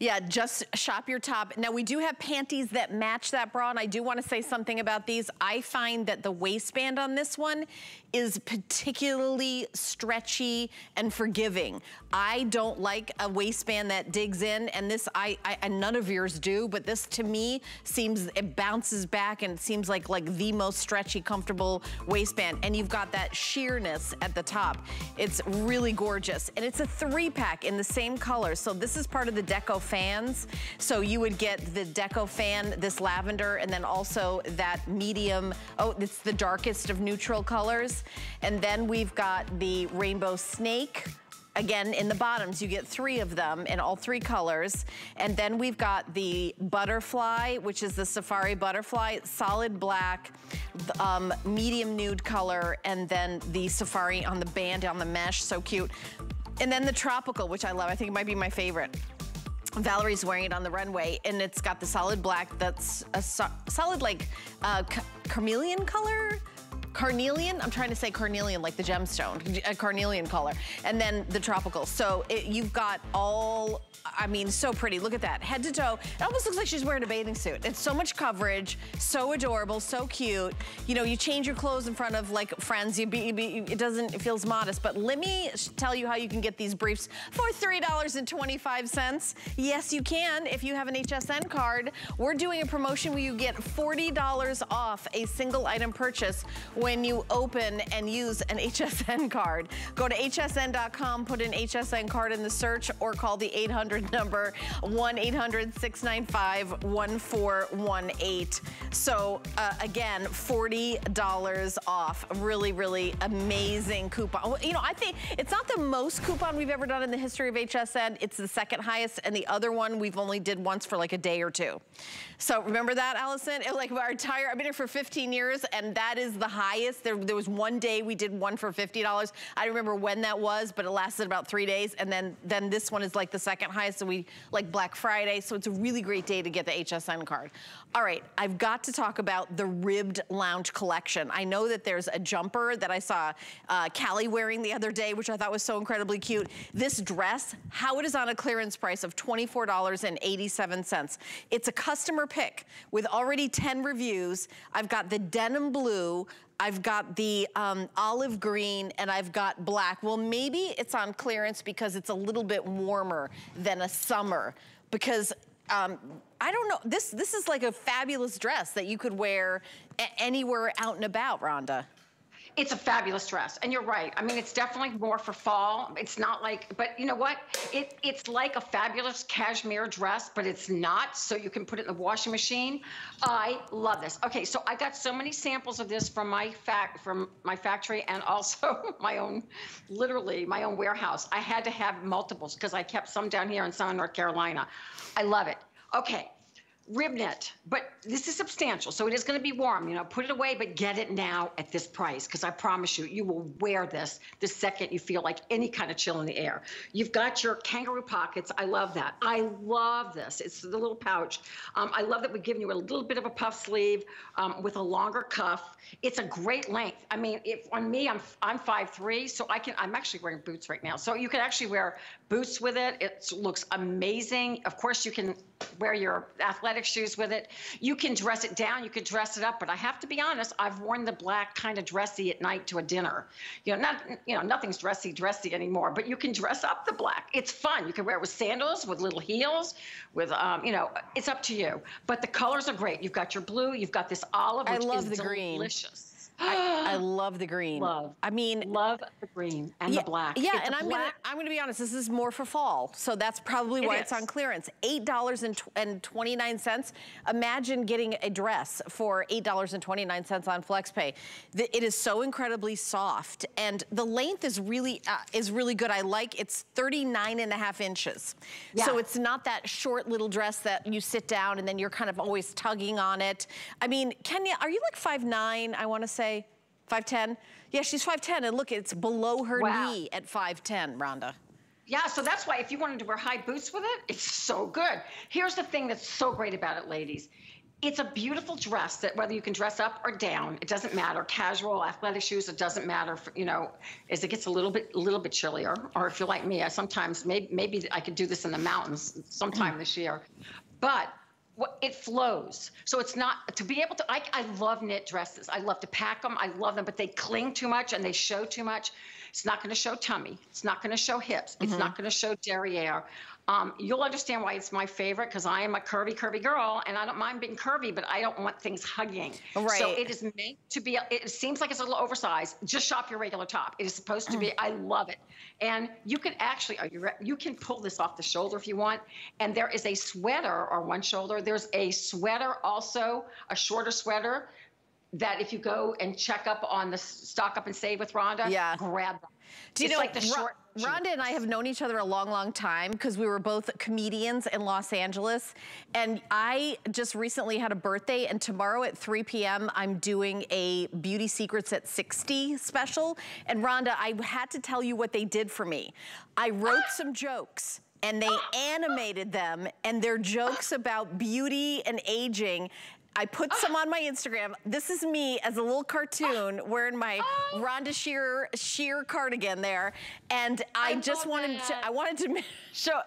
Yeah, just shop your top. Now, we do have panties that match that bra, and I do want to say something about these. I find that the waistband on this one is particularly stretchy and forgiving. I don't like a waistband that digs in, and this, I, I and none of yours do, but this to me seems, it bounces back and it seems like, like the most stretchy, comfortable waistband, and you've got that sheerness at the top. It's really gorgeous, and it's a three-pack in the same color, so this is part of the deco fans, so you would get the deco fan, this lavender, and then also that medium, oh, it's the darkest of neutral colors. And then we've got the rainbow snake. Again, in the bottoms, you get three of them in all three colors. And then we've got the butterfly, which is the safari butterfly, solid black, um, medium nude color, and then the safari on the band, on the mesh, so cute. And then the tropical, which I love. I think it might be my favorite. Valerie's wearing it on the runway, and it's got the solid black that's a so solid, like, uh, chameleon color? Carnelian, I'm trying to say carnelian, like the gemstone, a carnelian color, and then the tropical. So it, you've got all, I mean, so pretty. Look at that, head to toe. It almost looks like she's wearing a bathing suit. It's so much coverage, so adorable, so cute. You know, you change your clothes in front of like friends, you be, you be, it doesn't, it feels modest, but let me tell you how you can get these briefs for three dollars and twenty-five cents. Yes, you can, if you have an H S N card. We're doing a promotion where you get forty dollars off a single item purchase when you open and use an H S N card. Go to H S N dot com, put an H S N card in the search, or call the eight hundred number, one eight hundred, six nine five, one four one eight. So uh, again, forty dollars off. Really, really amazing coupon. You know, I think it's not the most coupon we've ever done in the history of H S N. It's the second highest, and the other one we've only did once for like a day or two. So remember that, Allison? It was like our entire, I've been here for fifteen years, and that is the highest. There, there was one day we did one for fifty dollars. I don't remember when that was, but it lasted about three days. And then, then this one is like the second highest. So we like Black Friday. So it's a really great day to get the H S N card. All right, I've got to talk about the ribbed lounge collection. I know that there's a jumper that I saw uh, Callie wearing the other day, which I thought was so incredibly cute. This dress, how it is on a clearance price of twenty-four dollars and eighty-seven cents. It's a customer pick with already ten reviews. I've got the denim blue, I've got the um, olive green, and I've got black. Well, maybe it's on clearance because it's a little bit warmer than a summer, because um, I don't know. This, this is like a fabulous dress that you could wear anywhere out and about, Rhonda. It's a fabulous dress, and you're right. I mean, it's definitely more for fall. It's not like, but you know what? It, it's like a fabulous cashmere dress, but it's not, so you can put it in the washing machine. I love this. Okay, so I got so many samples of this from my fac from my factory, and also my own, literally, my own warehouse. I had to have multiples, because I kept some down here and some in North Carolina. I love it. Okay. Rib knit, but this is substantial, so it is going to be warm. You know, put it away, but get it now at this price, because I promise you, you will wear this the second you feel like any kind of chill in the air. You've got your kangaroo pockets. I love that. I love this. It's the little pouch. Um, I love that we've given you a little bit of a puff sleeve um, with a longer cuff. It's a great length. I mean, if on me, I'm I'm five three, so I can. I'm actually wearing boots right now, so you can actually wear boots with it. It looks amazing. Of course, you can wear your athletic athletic shoes with it. You can dress it down, you can dress it up, but I have to be honest, I've worn the black kind of dressy at night to a dinner. You know, not, you know, nothing's dressy, dressy anymore, but you can dress up the black. It's fun. You can wear it with sandals, with little heels, with, um, you know, it's up to you. But the colors are great. You've got your blue, you've got this olive, which I love is the green. Delicious. I, I love the green. Love. I mean, love the green and yeah, the black. Yeah, it's and I'm black. gonna I'm gonna be honest. This is more for fall, so that's probably why it it's on clearance. Eight dollars and twenty nine cents. Imagine getting a dress for eight dollars and twenty nine cents on FlexPay. The, it is so incredibly soft, and the length is really uh, is really good. I like it's thirty nine and a half inches. Yeah. So it's not that short little dress that you sit down and then you're kind of always tugging on it. I mean, Kenya, are you like five nine? I want to say. five ten? Yeah, she's five ten, and look, it's below her wow. knee at five ten, Rhonda. Yeah, so that's why if you wanted to wear high boots with it, it's so good. Here's the thing that's so great about it, ladies. It's a beautiful dress that whether you can dress up or down, it doesn't matter. Casual, athletic shoes, it doesn't matter. For, you know, as it gets a little bit, little bit chillier, or if you're like me, I sometimes maybe maybe I could do this in the mountains sometime this year, but. It flows, so it's not to be able to. I, I love knit dresses. I love to pack them. I love them, but they cling too much and they show too much. It's not going to show tummy. It's not going to show hips. Mm-hmm. It's not going to show derriere. Um, you'll understand why it's my favorite because I am a curvy, curvy girl, and I don't mind being curvy, but I don't want things hugging. Right. So it is meant to be. It seems like it's a little oversized. Just shop your regular top. It is supposed to be. I love it, and you can actually you can pull this off the shoulder if you want. And there is a sweater or one shoulder. There's a sweater also, a shorter sweater. That if you go and check up on the Stock Up and Save with Rhonda, yeah. grab them. Do you it's know, like the short Rhonda and I have known each other a long, long time because we were both comedians in Los Angeles. And I just recently had a birthday, and tomorrow at three p m I'm doing a Beauty Secrets at sixty special. And Rhonda, I had to tell you what they did for me. I wrote ah! some jokes. And they animated them, and their jokes about beauty and aging. I put some on my Instagram. This is me as a little cartoon wearing my Rhonda Shear sheer cardigan there, and I, I just wanted that. to. I wanted to show.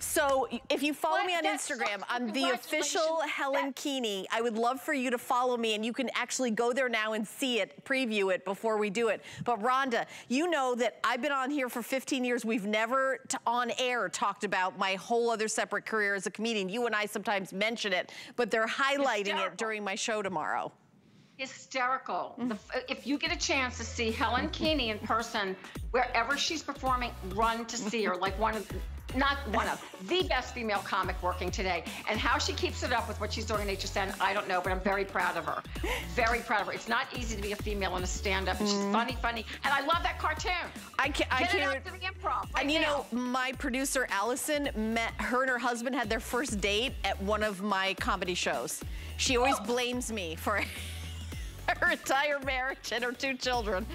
So if you follow what? me on That's Instagram, so I'm the official Helen Keaney. I would love for you to follow me, and you can actually go there now and see it, preview it before we do it. But Rhonda, you know that I've been on here for fifteen years. We've never t on air talked about my whole other separate career as a comedian. You and I sometimes mention it, but they're highlighting it during my show tomorrow. Hysterical. Mm-hmm. the, if you get a chance to see Helen Keaney in person, wherever she's performing, run to see her. Like one of the, not one of, the best female comic working today. And how she keeps it up with what she's doing in H S N, I don't know, but I'm very proud of her. Very proud of her. It's not easy to be a female in a stand-up. Mm-hmm. She's funny, funny. And I love that cartoon. I can't. Get I can't, it out to the improv right And you now. know, my producer, Allison, met her and her husband had their first date at one of my comedy shows. She always oh. blames me for her entire marriage and her two children.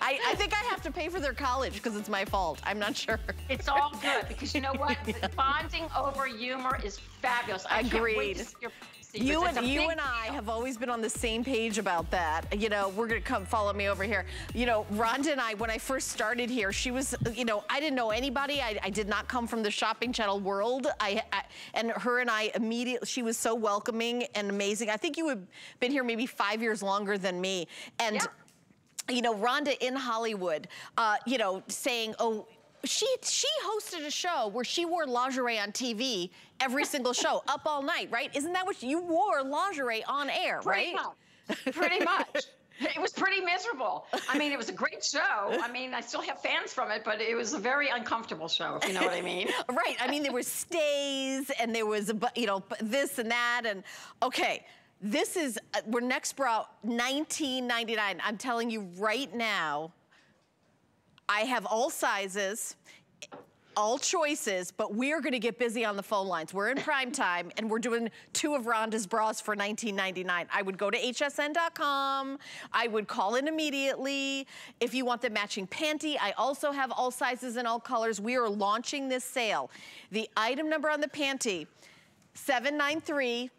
I, I think I have to pay for their college because it's my fault. I'm not sure. It's all good because you know what? Yeah. Bonding over humor is fabulous. I Agreed. Can't wait to see your you and, you and I deal. have always been on the same page about that. You know, we're going to come follow me over here. You know, Rhonda and I, when I first started here, she was, you know, I didn't know anybody. I, I did not come from the shopping channel world. I, I And her and I immediately, she was so welcoming and amazing. I think you have been here maybe five years longer than me. And. Yeah. You know, Rhonda in Hollywood, uh, you know, saying, oh, she she hosted a show where she wore lingerie on T V every single show, Up All Night, right? Isn't that what you wore lingerie on air, pretty right? Much. Pretty much. It was pretty miserable. I mean, it was a great show. I mean, I still have fans from it, but it was a very uncomfortable show, if you know what I mean. Right. I mean, there were stays and there was, you know, this and that and, okay. This is, uh, we're next brought nineteen ninety-nine. I'm telling you right now, I have all sizes, all choices, but we're gonna get busy on the phone lines. We're in prime time and we're doing two of Rhonda's bras for nineteen ninety-nine. I would go to H S N dot com. I would call in immediately. If you want the matching panty, I also have all sizes and all colors. We are launching this sale. The item number on the panty, seven nine three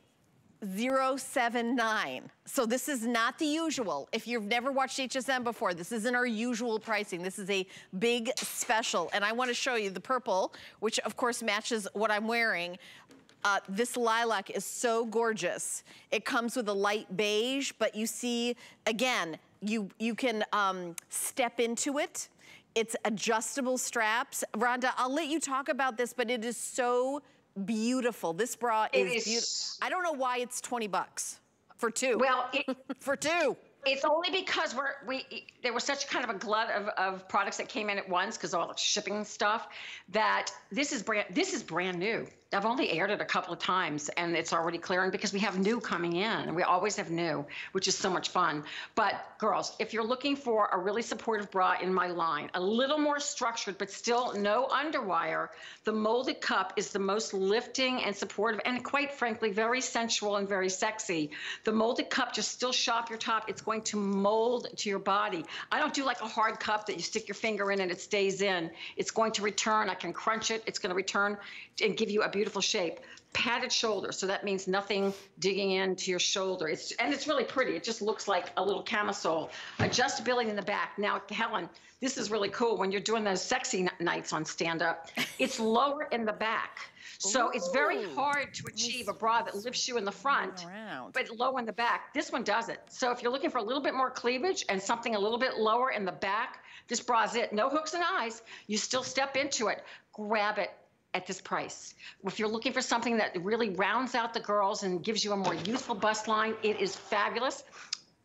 zero seven nine. So this is not the usual. If you've never watched H S N before, this isn't our usual pricing. This is a big special. And I want to show you the purple, which of course matches what I'm wearing. Uh, this lilac is so gorgeous. It comes with a light beige, but you see, again, you, you can um, step into it. It's adjustable straps. Rhonda, I'll let you talk about this, but it is so beautiful. This bra is, is beautiful. I don't know why it's twenty bucks for two. Well, it, for two. It's only because we're, we there was such kind of a glut of, of products that came in at once because all the shipping stuff that this is brand this is brand new. I've only aired it a couple of times and it's already clearing because we have new coming in. We always have new, which is so much fun. But girls, if you're looking for a really supportive bra in my line, a little more structured, but still no underwire, the molded cup is the most lifting and supportive and quite frankly, very sensual and very sexy. The molded cup, just still shop your top. It's going to mold to your body. I don't do like a hard cup that you stick your finger in and it stays in. It's going to return. I can crunch it. It's going to return and give you a beautiful beautiful shape. Padded shoulder, so that means nothing digging into your shoulder. It's and it's really pretty. It just looks like a little camisole. Adjustability in the back. Now, Helen, this is really cool. When you're doing those sexy nights on stand-up, it's lower in the back. So Ooh. It's very hard to achieve a bra that lifts you in the front, but low in the back. This one does it. So if you're looking for a little bit more cleavage and something a little bit lower in the back, this bra's it. No hooks and eyes. You still step into it. Grab it. At this price. If you're looking for something that really rounds out the girls and gives you a more youthful bust line, it is fabulous.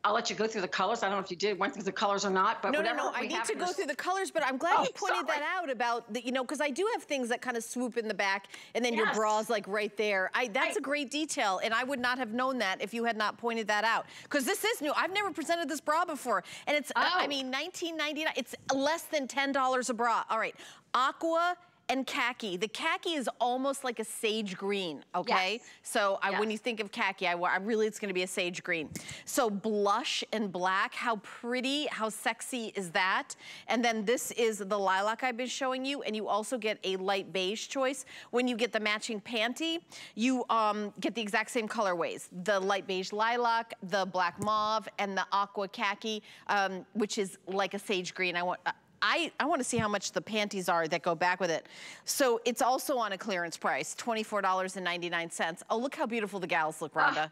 I'll let you go through the colors. I don't know if you did went through the colors or not, but no, whatever. No, no, no, I need to go through the colors, but I'm glad oh, you pointed sorry. that out about, the, you know, because I do have things that kind of swoop in the back and then yes. your bra's like right there. I, that's I, a great detail, and I would not have known that if you had not pointed that out. Because this is new. I've never presented this bra before, and it's, oh. uh, I mean, nineteen ninety-nine. It's less than ten dollars a bra. All right, aqua and khaki. The khaki is almost like a sage green, okay? Yes. So I, yes. when you think of khaki, I, I really, it's gonna be a sage green. So blush and black, how pretty, how sexy is that? And then this is the lilac I've been showing you, and you also get a light beige choice. When you get the matching panty, you um, get the exact same colorways. The light beige lilac, the black mauve, and the aqua khaki, um, which is like a sage green. I want. Uh, I, I want to see how much the panties are that go back with it. So it's also on a clearance price, twenty-four ninety-nine. Oh, look how beautiful the gals look, Rhonda. Uh,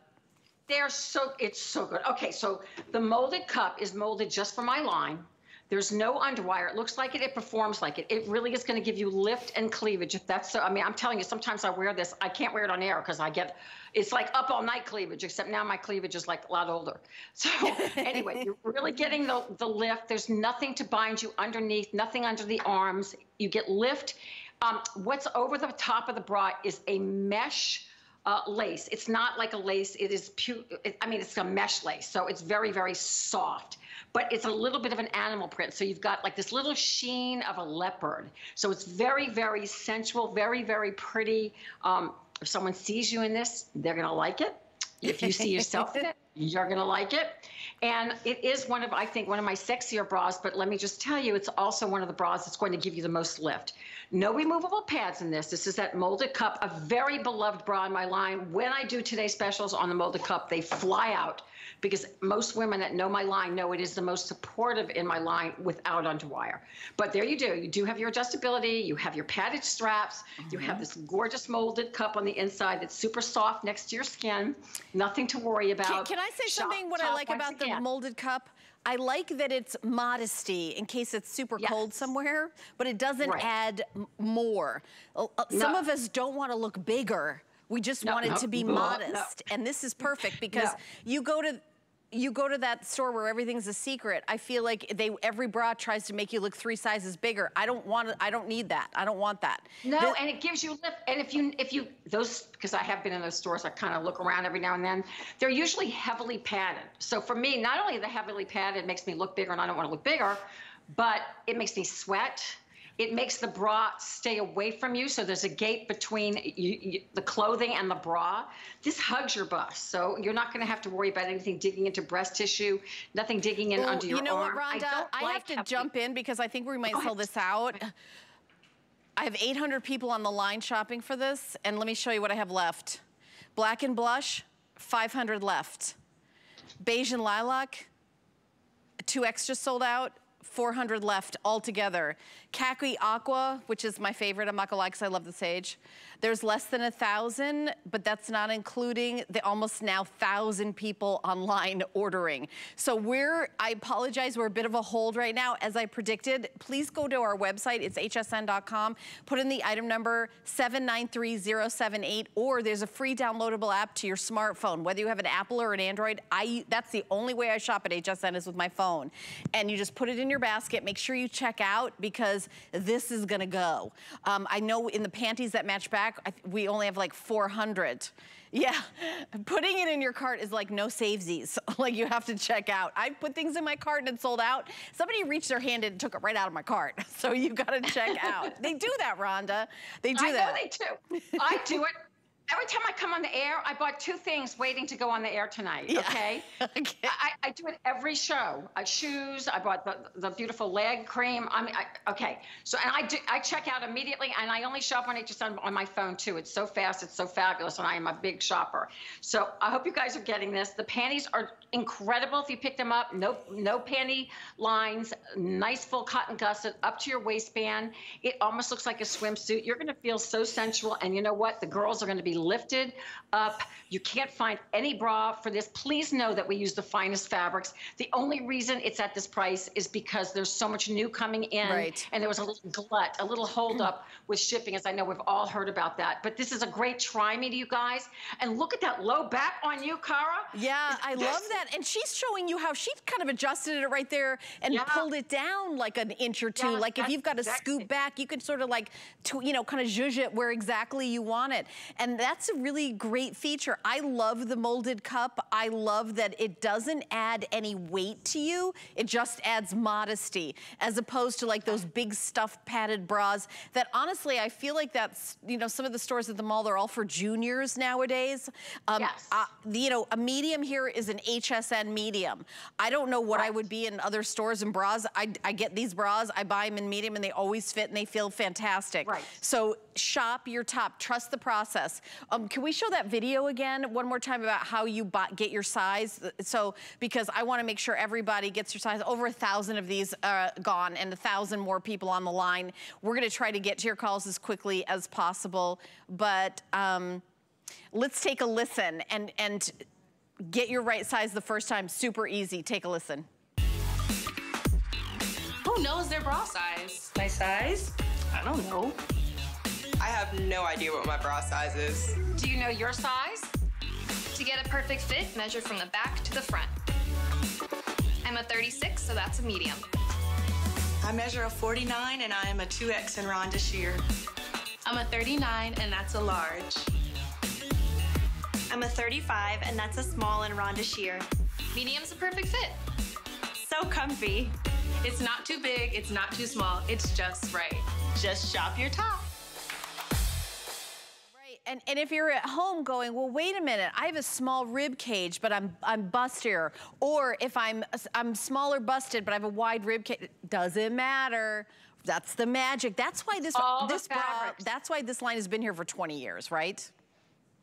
they're so, it's so good. Okay, so the molded cup is molded just for my line. There's no underwire. It looks like it, it performs like it. It really is going to give you lift and cleavage. If that's so, I mean, I'm telling you, sometimes I wear this. I can't wear it on air because I get, it's like up all night cleavage, except now my cleavage is like a lot older. So anyway, you're really getting the, the lift. There's nothing to bind you underneath, nothing under the arms. You get lift. Um, what's over the top of the bra is a mesh Uh, lace. It's not like a lace. It is pure. It, I mean, it's a mesh lace, so it's very, very soft. But it's a little bit of an animal print. So you've got like this little sheen of a leopard. So it's very, very sensual, very, very pretty. Um, if someone sees you in this, they're gonna like it. If you see yourself in it, you're gonna like it. And it is one of, I think, one of my sexier bras, but let me just tell you, it's also one of the bras that's going to give you the most lift. No removable pads in this. This is that molded cup, a very beloved bra in my line. When I do today's specials on the molded cup, they fly out because most women that know my line know it is the most supportive in my line without underwire. But there you do. You do have your adjustability. You have your padded straps. Mm-hmm. You have this gorgeous molded cup on the inside that's super soft next to your skin. Nothing to worry about. Can, can I say shop, something what I like about the molded cup? I like that it's modesty in case it's super yes. cold somewhere, but it doesn't right. add more. No. Some of us don't want to look bigger. We just no, want it no, to be no, modest. No. And this is perfect because no. you go to you go to that store where everything's a secret. I feel like they every bra tries to make you look three sizes bigger. I don't want to, I don't need that. I don't want that. No, this, and it gives you lift. And if you if you those because I have been in those stores, I kind of look around every now and then. They're usually heavily padded. So for me, not only the heavily padded makes me look bigger and I don't want to look bigger, but it makes me sweat. It makes the bra stay away from you, so there's a gap between you, you, the clothing and the bra. This hugs your bust, so you're not going to have to worry about anything digging into breast tissue, nothing digging in Ooh, under your arm. You know arm. what, Rhonda? I, I like have to jump we... in because I think we might sell this out. I have eight hundred people on the line shopping for this, and let me show you what I have left. Black and blush, five hundred left. Beige and lilac, two extra sold out, four hundred left altogether. Khaki Aqua, which is my favorite, I'm not gonna lie, because I love the sage. There's less than a thousand, but that's not including the almost now thousand people online ordering. So we're, I apologize, we're a bit of a hold right now. As I predicted, please go to our website, it's H S N dot com, put in the item number seven nine three zero seven eight, or there's a free downloadable app to your smartphone. Whether you have an Apple or an Android, I, that's the only way I shop at H S N is with my phone. And you just put it in your basket, make sure you check out because this is gonna go. Um, I know in the panties that match back, I th we only have like four hundred. Yeah, putting it in your cart is like no savesies. Like you have to check out. I put things in my cart and it sold out. Somebody reached their hand and took it right out of my cart. So you gotta check out. They do that, Rhonda. They do I that. I know they do. I do it. Every time I come on the air, I bought two things waiting to go on the air tonight, yeah. okay? okay. I, I do it every show. I shoes, I bought the, the beautiful leg cream. I mean, I, okay. So, and I do, I check out immediately, and I only shop on H S N on my phone, too. It's so fast, it's so fabulous, and I am a big shopper. So I hope you guys are getting this. The panties are incredible if you pick them up. No, no panty lines, nice full cotton gusset up to your waistband. It almost looks like a swimsuit. You're going to feel so sensual, and you know what? The girls are going to be lifted up. You can't find any bra for this. Please know that we use the finest fabrics. The only reason it's at this price is because there's so much new coming in, right. and there was a little glut, a little holdup with shipping, as I know we've all heard about that. But this is a great try me to you guys. And look at that low back on you, Cara. Yeah, it's, I love that. And she's showing you how she kind of adjusted it right there and yeah. pulled it down like an inch or two. Yeah, like if you've got to exactly. scoot back, you can sort of like, to, you know, kind of zhuzh it where exactly you want it. And that's a really great feature. I love the molded cup. I love that it doesn't add any weight to you. It just adds modesty, as opposed to like those big stuffed padded bras that honestly, I feel like that's, you know, some of the stores at the mall, they're all for juniors nowadays. Um, yes. Uh, you know, a medium here is an H S N medium. I don't know what right. I would be in other stores and bras. I, I get these bras, I buy them in medium and they always fit and they feel fantastic. Right. So shop your top, trust the process. Um, can we show that video again one more time about how you buy, get your size? So, because I want to make sure everybody gets your size. Over a thousand of these uh, gone and a thousand more people on the line. We're going to try to get to your calls as quickly as possible. But um, let's take a listen and, and get your right size the first time. Super easy. Take a listen. Who knows their bra size? My size? I don't know. I have no idea what my bra size is. Do you know your size? To get a perfect fit, measure from the back to the front. I'm a thirty-six, so that's a medium. I measure a forty-nine, and I am a two X in Rhonda Shear. I'm a thirty-nine, and that's a large. I'm a thirty-five, and that's a small in Rhonda Shear. Medium's a perfect fit. So comfy. It's not too big, it's not too small, it's just right. Just shop your top. And, and if you're at home going, well, wait a minute, I have a small rib cage, but I'm I'm bustier, or if I'm I'm smaller busted, but I have a wide rib cage, doesn't matter. That's the magic. That's why this All this bra, that's why this line has been here for twenty years, right?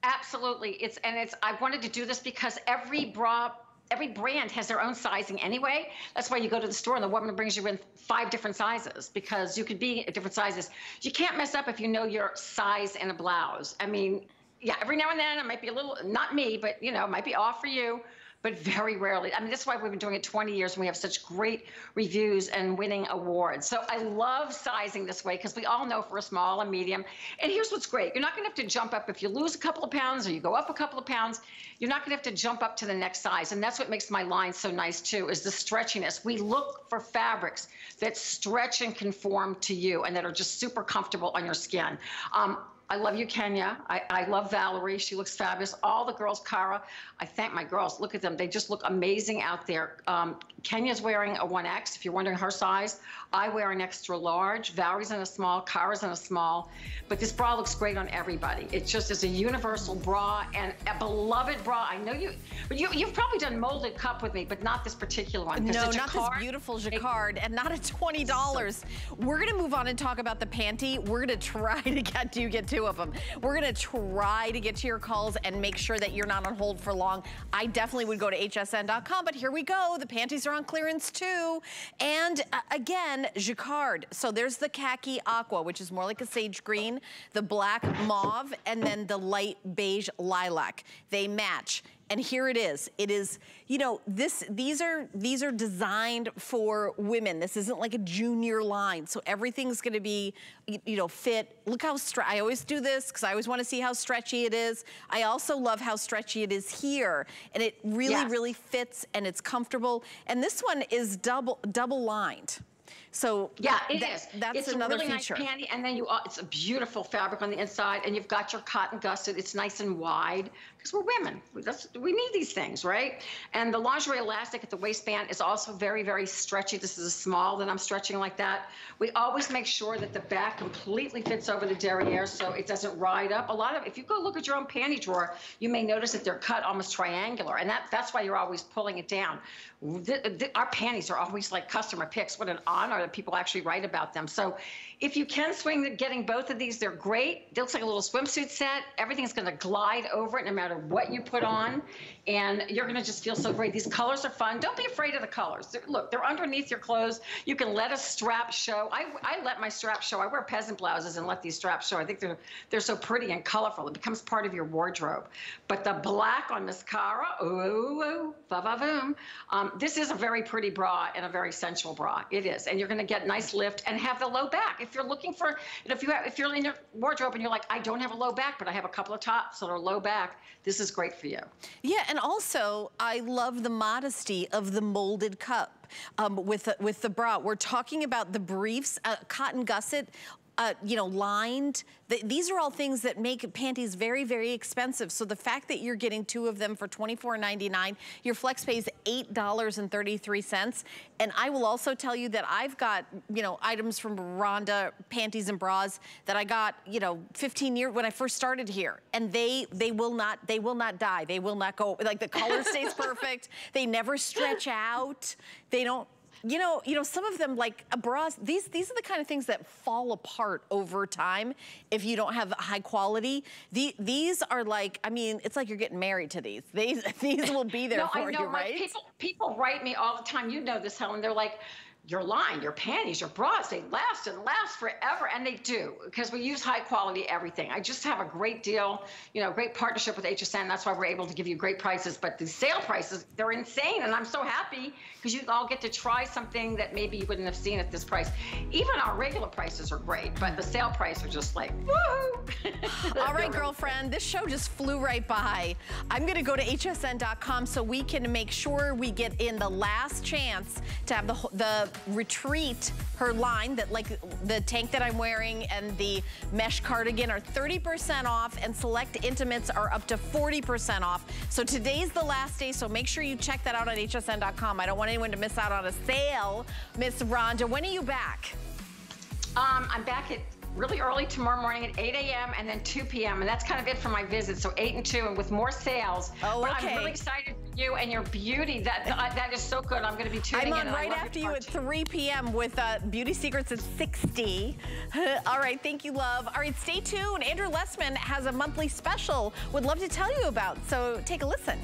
Absolutely. It's and it's. I wanted to do this because every bra. Every brand has their own sizing anyway. That's why you go to the store and the woman brings you in five different sizes because you could be at different sizes. You can't mess up if you know your size in a blouse. I mean, yeah, every now and then it might be a little, not me, but you know, it might be off for you, but very rarely. I mean, that's why we've been doing it twenty years and we have such great reviews and winning awards. So I love sizing this way because we all know for a small and medium. And here's what's great. You're not gonna have to jump up. If you lose a couple of pounds or you go up a couple of pounds, you're not gonna have to jump up to the next size. And that's what makes my line so nice too, is the stretchiness. We look for fabrics that stretch and conform to you and that are just super comfortable on your skin. Um, I love you, Kenya. I, I love Valerie. She looks fabulous. All the girls, Cara, I thank my girls. Look at them. They just look amazing out there. Um, Kenya's wearing a one X, if you're wondering her size. I wear an extra large. Valerie's in a small. Cara's in a small. But this bra looks great on everybody. It just is a universal bra and a beloved bra. I know you, but you, you've probably done molded cup with me, but not this particular one. No, not this beautiful Jacquard and not at twenty dollars. So, we're going to move on and talk about the panty. We're going to try to get you get to two of them. We're gonna try to get to your calls and make sure that you're not on hold for long. I definitely would go to H S N dot com, but here we go. The panties are on clearance too. And uh, again, Jacquard. So there's the khaki aqua, which is more like a sage green, the black mauve, and then the light beige lilac. They match. And here it is. It is, you know, this, these are, these are designed for women. This isn't like a junior line. So everything's going to be, you, you know, fit. Look how, stre I always do this because I always want to see how stretchy it is. I also love how stretchy it is here. And it really, yes. really fits and it's comfortable. And this one is double, double lined. So yeah, that, it that, is. That's it's another a really feature. Nice panty, and then you—it's a beautiful fabric on the inside, and you've got your cotton gusset. It's nice and wide because we're women. That's, we need these things, right? And the lingerie elastic at the waistband is also very, very stretchy. This is a small that I'm stretching like that. We always make sure that the back completely fits over the derriere, so it doesn't ride up. A lot of—if you go look at your own panty drawer, you may notice that they're cut almost triangular, and that—that's why you're always pulling it down. The, the, our panties are always like customer picks. What an honor that people actually write about them. So if you can swing the, getting both of these, they're great. They look like a little swimsuit set. Everything's going to glide over it no matter what you put on. And you're going to just feel so great. These colors are fun. Don't be afraid of the colors. They're, look, they're underneath your clothes. You can let a strap show. I, I let my strap show. I wear peasant blouses and let these straps show. I think they're, they're so pretty and colorful. It becomes part of your wardrobe. But the black on Miss Cara, ooh, ooh, va-va-voom. Um, This is a very pretty bra and a very sensual bra. It is, and you're going to get nice lift and have the low back. If you're looking for, if you have, if you're in your wardrobe and you're like, I don't have a low back, but I have a couple of tops that are low back, this is great for you. Yeah, and also I love the modesty of the molded cup um, with the, with the bra. We're talking about the briefs, uh, cotton gusset. Uh, you know, lined. The, these are all things that make panties very, very expensive. So the fact that you're getting two of them for twenty-four ninety-nine, your flex pays eight dollars and thirty-three cents. And I will also tell you that I've got, you know, items from Rhonda panties and bras that I got, you know, fifteen years when I first started here, and they they will not they will not die. They will not go. Like the color stays perfect. They never stretch out. They don't. You know, you know, some of them like a bras, these, these are the kind of things that fall apart over time if you don't have high quality. The, these are like, I mean, it's like you're getting married to these. These, these will be there no, for I know, you, right? People, people write me all the time. You know this, Helen. They're like, your line, your panties, your bras, they last and last forever. And they do, because we use high quality everything. I just have a great deal, you know, great partnership with H S N. That's why we're able to give you great prices. But the sale prices, they're insane. And I'm so happy because you all get to try something that maybe you wouldn't have seen at this price. Even our regular prices are great, but the sale price are just like, woohoo. All right, girlfriend, this show just flew right by. I'm going to go to H S N dot com so we can make sure we get in the last chance to have the, the Retreat, her line that like the tank that I'm wearing and the mesh cardigan are thirty percent off, and select intimates are up to forty percent off. So today's the last day, so make sure you check that out on H S N dot com. I don't want anyone to miss out on a sale. Miss Rhonda, when are you back? Um, I'm back at really early tomorrow morning at eight A M and then two P M And that's kind of it for my visit. So eight and two and with more sales. Oh, okay. But I'm really excited for you and your beauty. That that, that is so good. I'm going to be tuning in. I'm on in. right after you at three P M with uh, Beauty Secrets at sixty. All right. Thank you, love. All right. Stay tuned. Andrew Lessman has a monthly special. Would love to tell you about. So take a listen.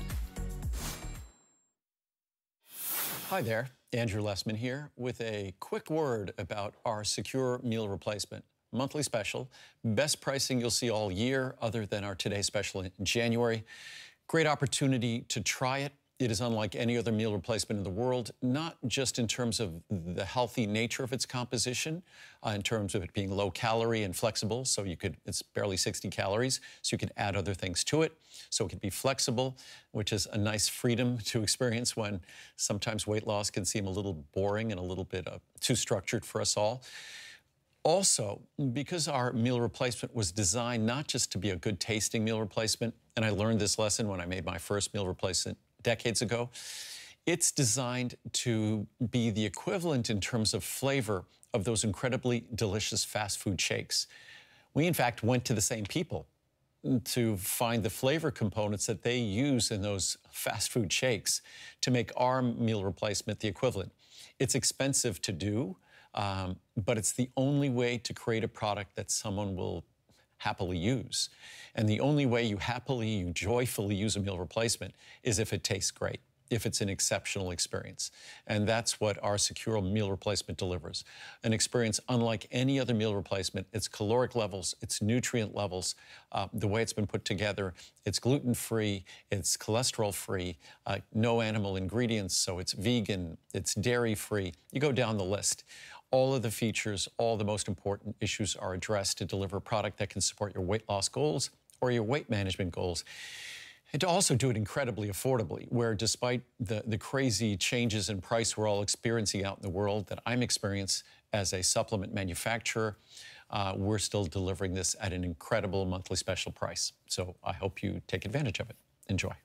Hi there. Andrew Lessman here with a quick word about our Secure Meal Replacement monthly special. Best pricing you'll see all year, other than our Today special in January. Great opportunity to try it. It is unlike any other meal replacement in the world, not just in terms of the healthy nature of its composition, uh, in terms of it being low calorie and flexible, so you could, it's barely sixty calories, so you can add other things to it. So it can be flexible, which is a nice freedom to experience when sometimes weight loss can seem a little boring and a little bit uh, too structured for us all. Also, because our meal replacement was designed not just to be a good tasting meal replacement, and I learned this lesson when I made my first meal replacement decades ago, it's designed to be the equivalent in terms of flavor of those incredibly delicious fast food shakes. We, in fact, went to the same people to find the flavor components that they use in those fast food shakes to make our meal replacement the equivalent. It's expensive to do. Um, but it's the only way to create a product that someone will happily use. And the only way you happily, you joyfully use a meal replacement is if it tastes great, if it's an exceptional experience. And that's what our Secure meal replacement delivers. An experience unlike any other meal replacement. Its caloric levels, its nutrient levels, uh, the way it's been put together, it's gluten-free, it's cholesterol-free, uh, no animal ingredients, so it's vegan, it's dairy-free. You go down the list. All of the features, all the most important issues are addressed to deliver a product that can support your weight loss goals or your weight management goals. And to also do it incredibly affordably, where despite the, the crazy changes in price we're all experiencing out in the world that I'm experiencing as a supplement manufacturer, uh, we're still delivering this at an incredible monthly special price. So I hope you take advantage of it. Enjoy.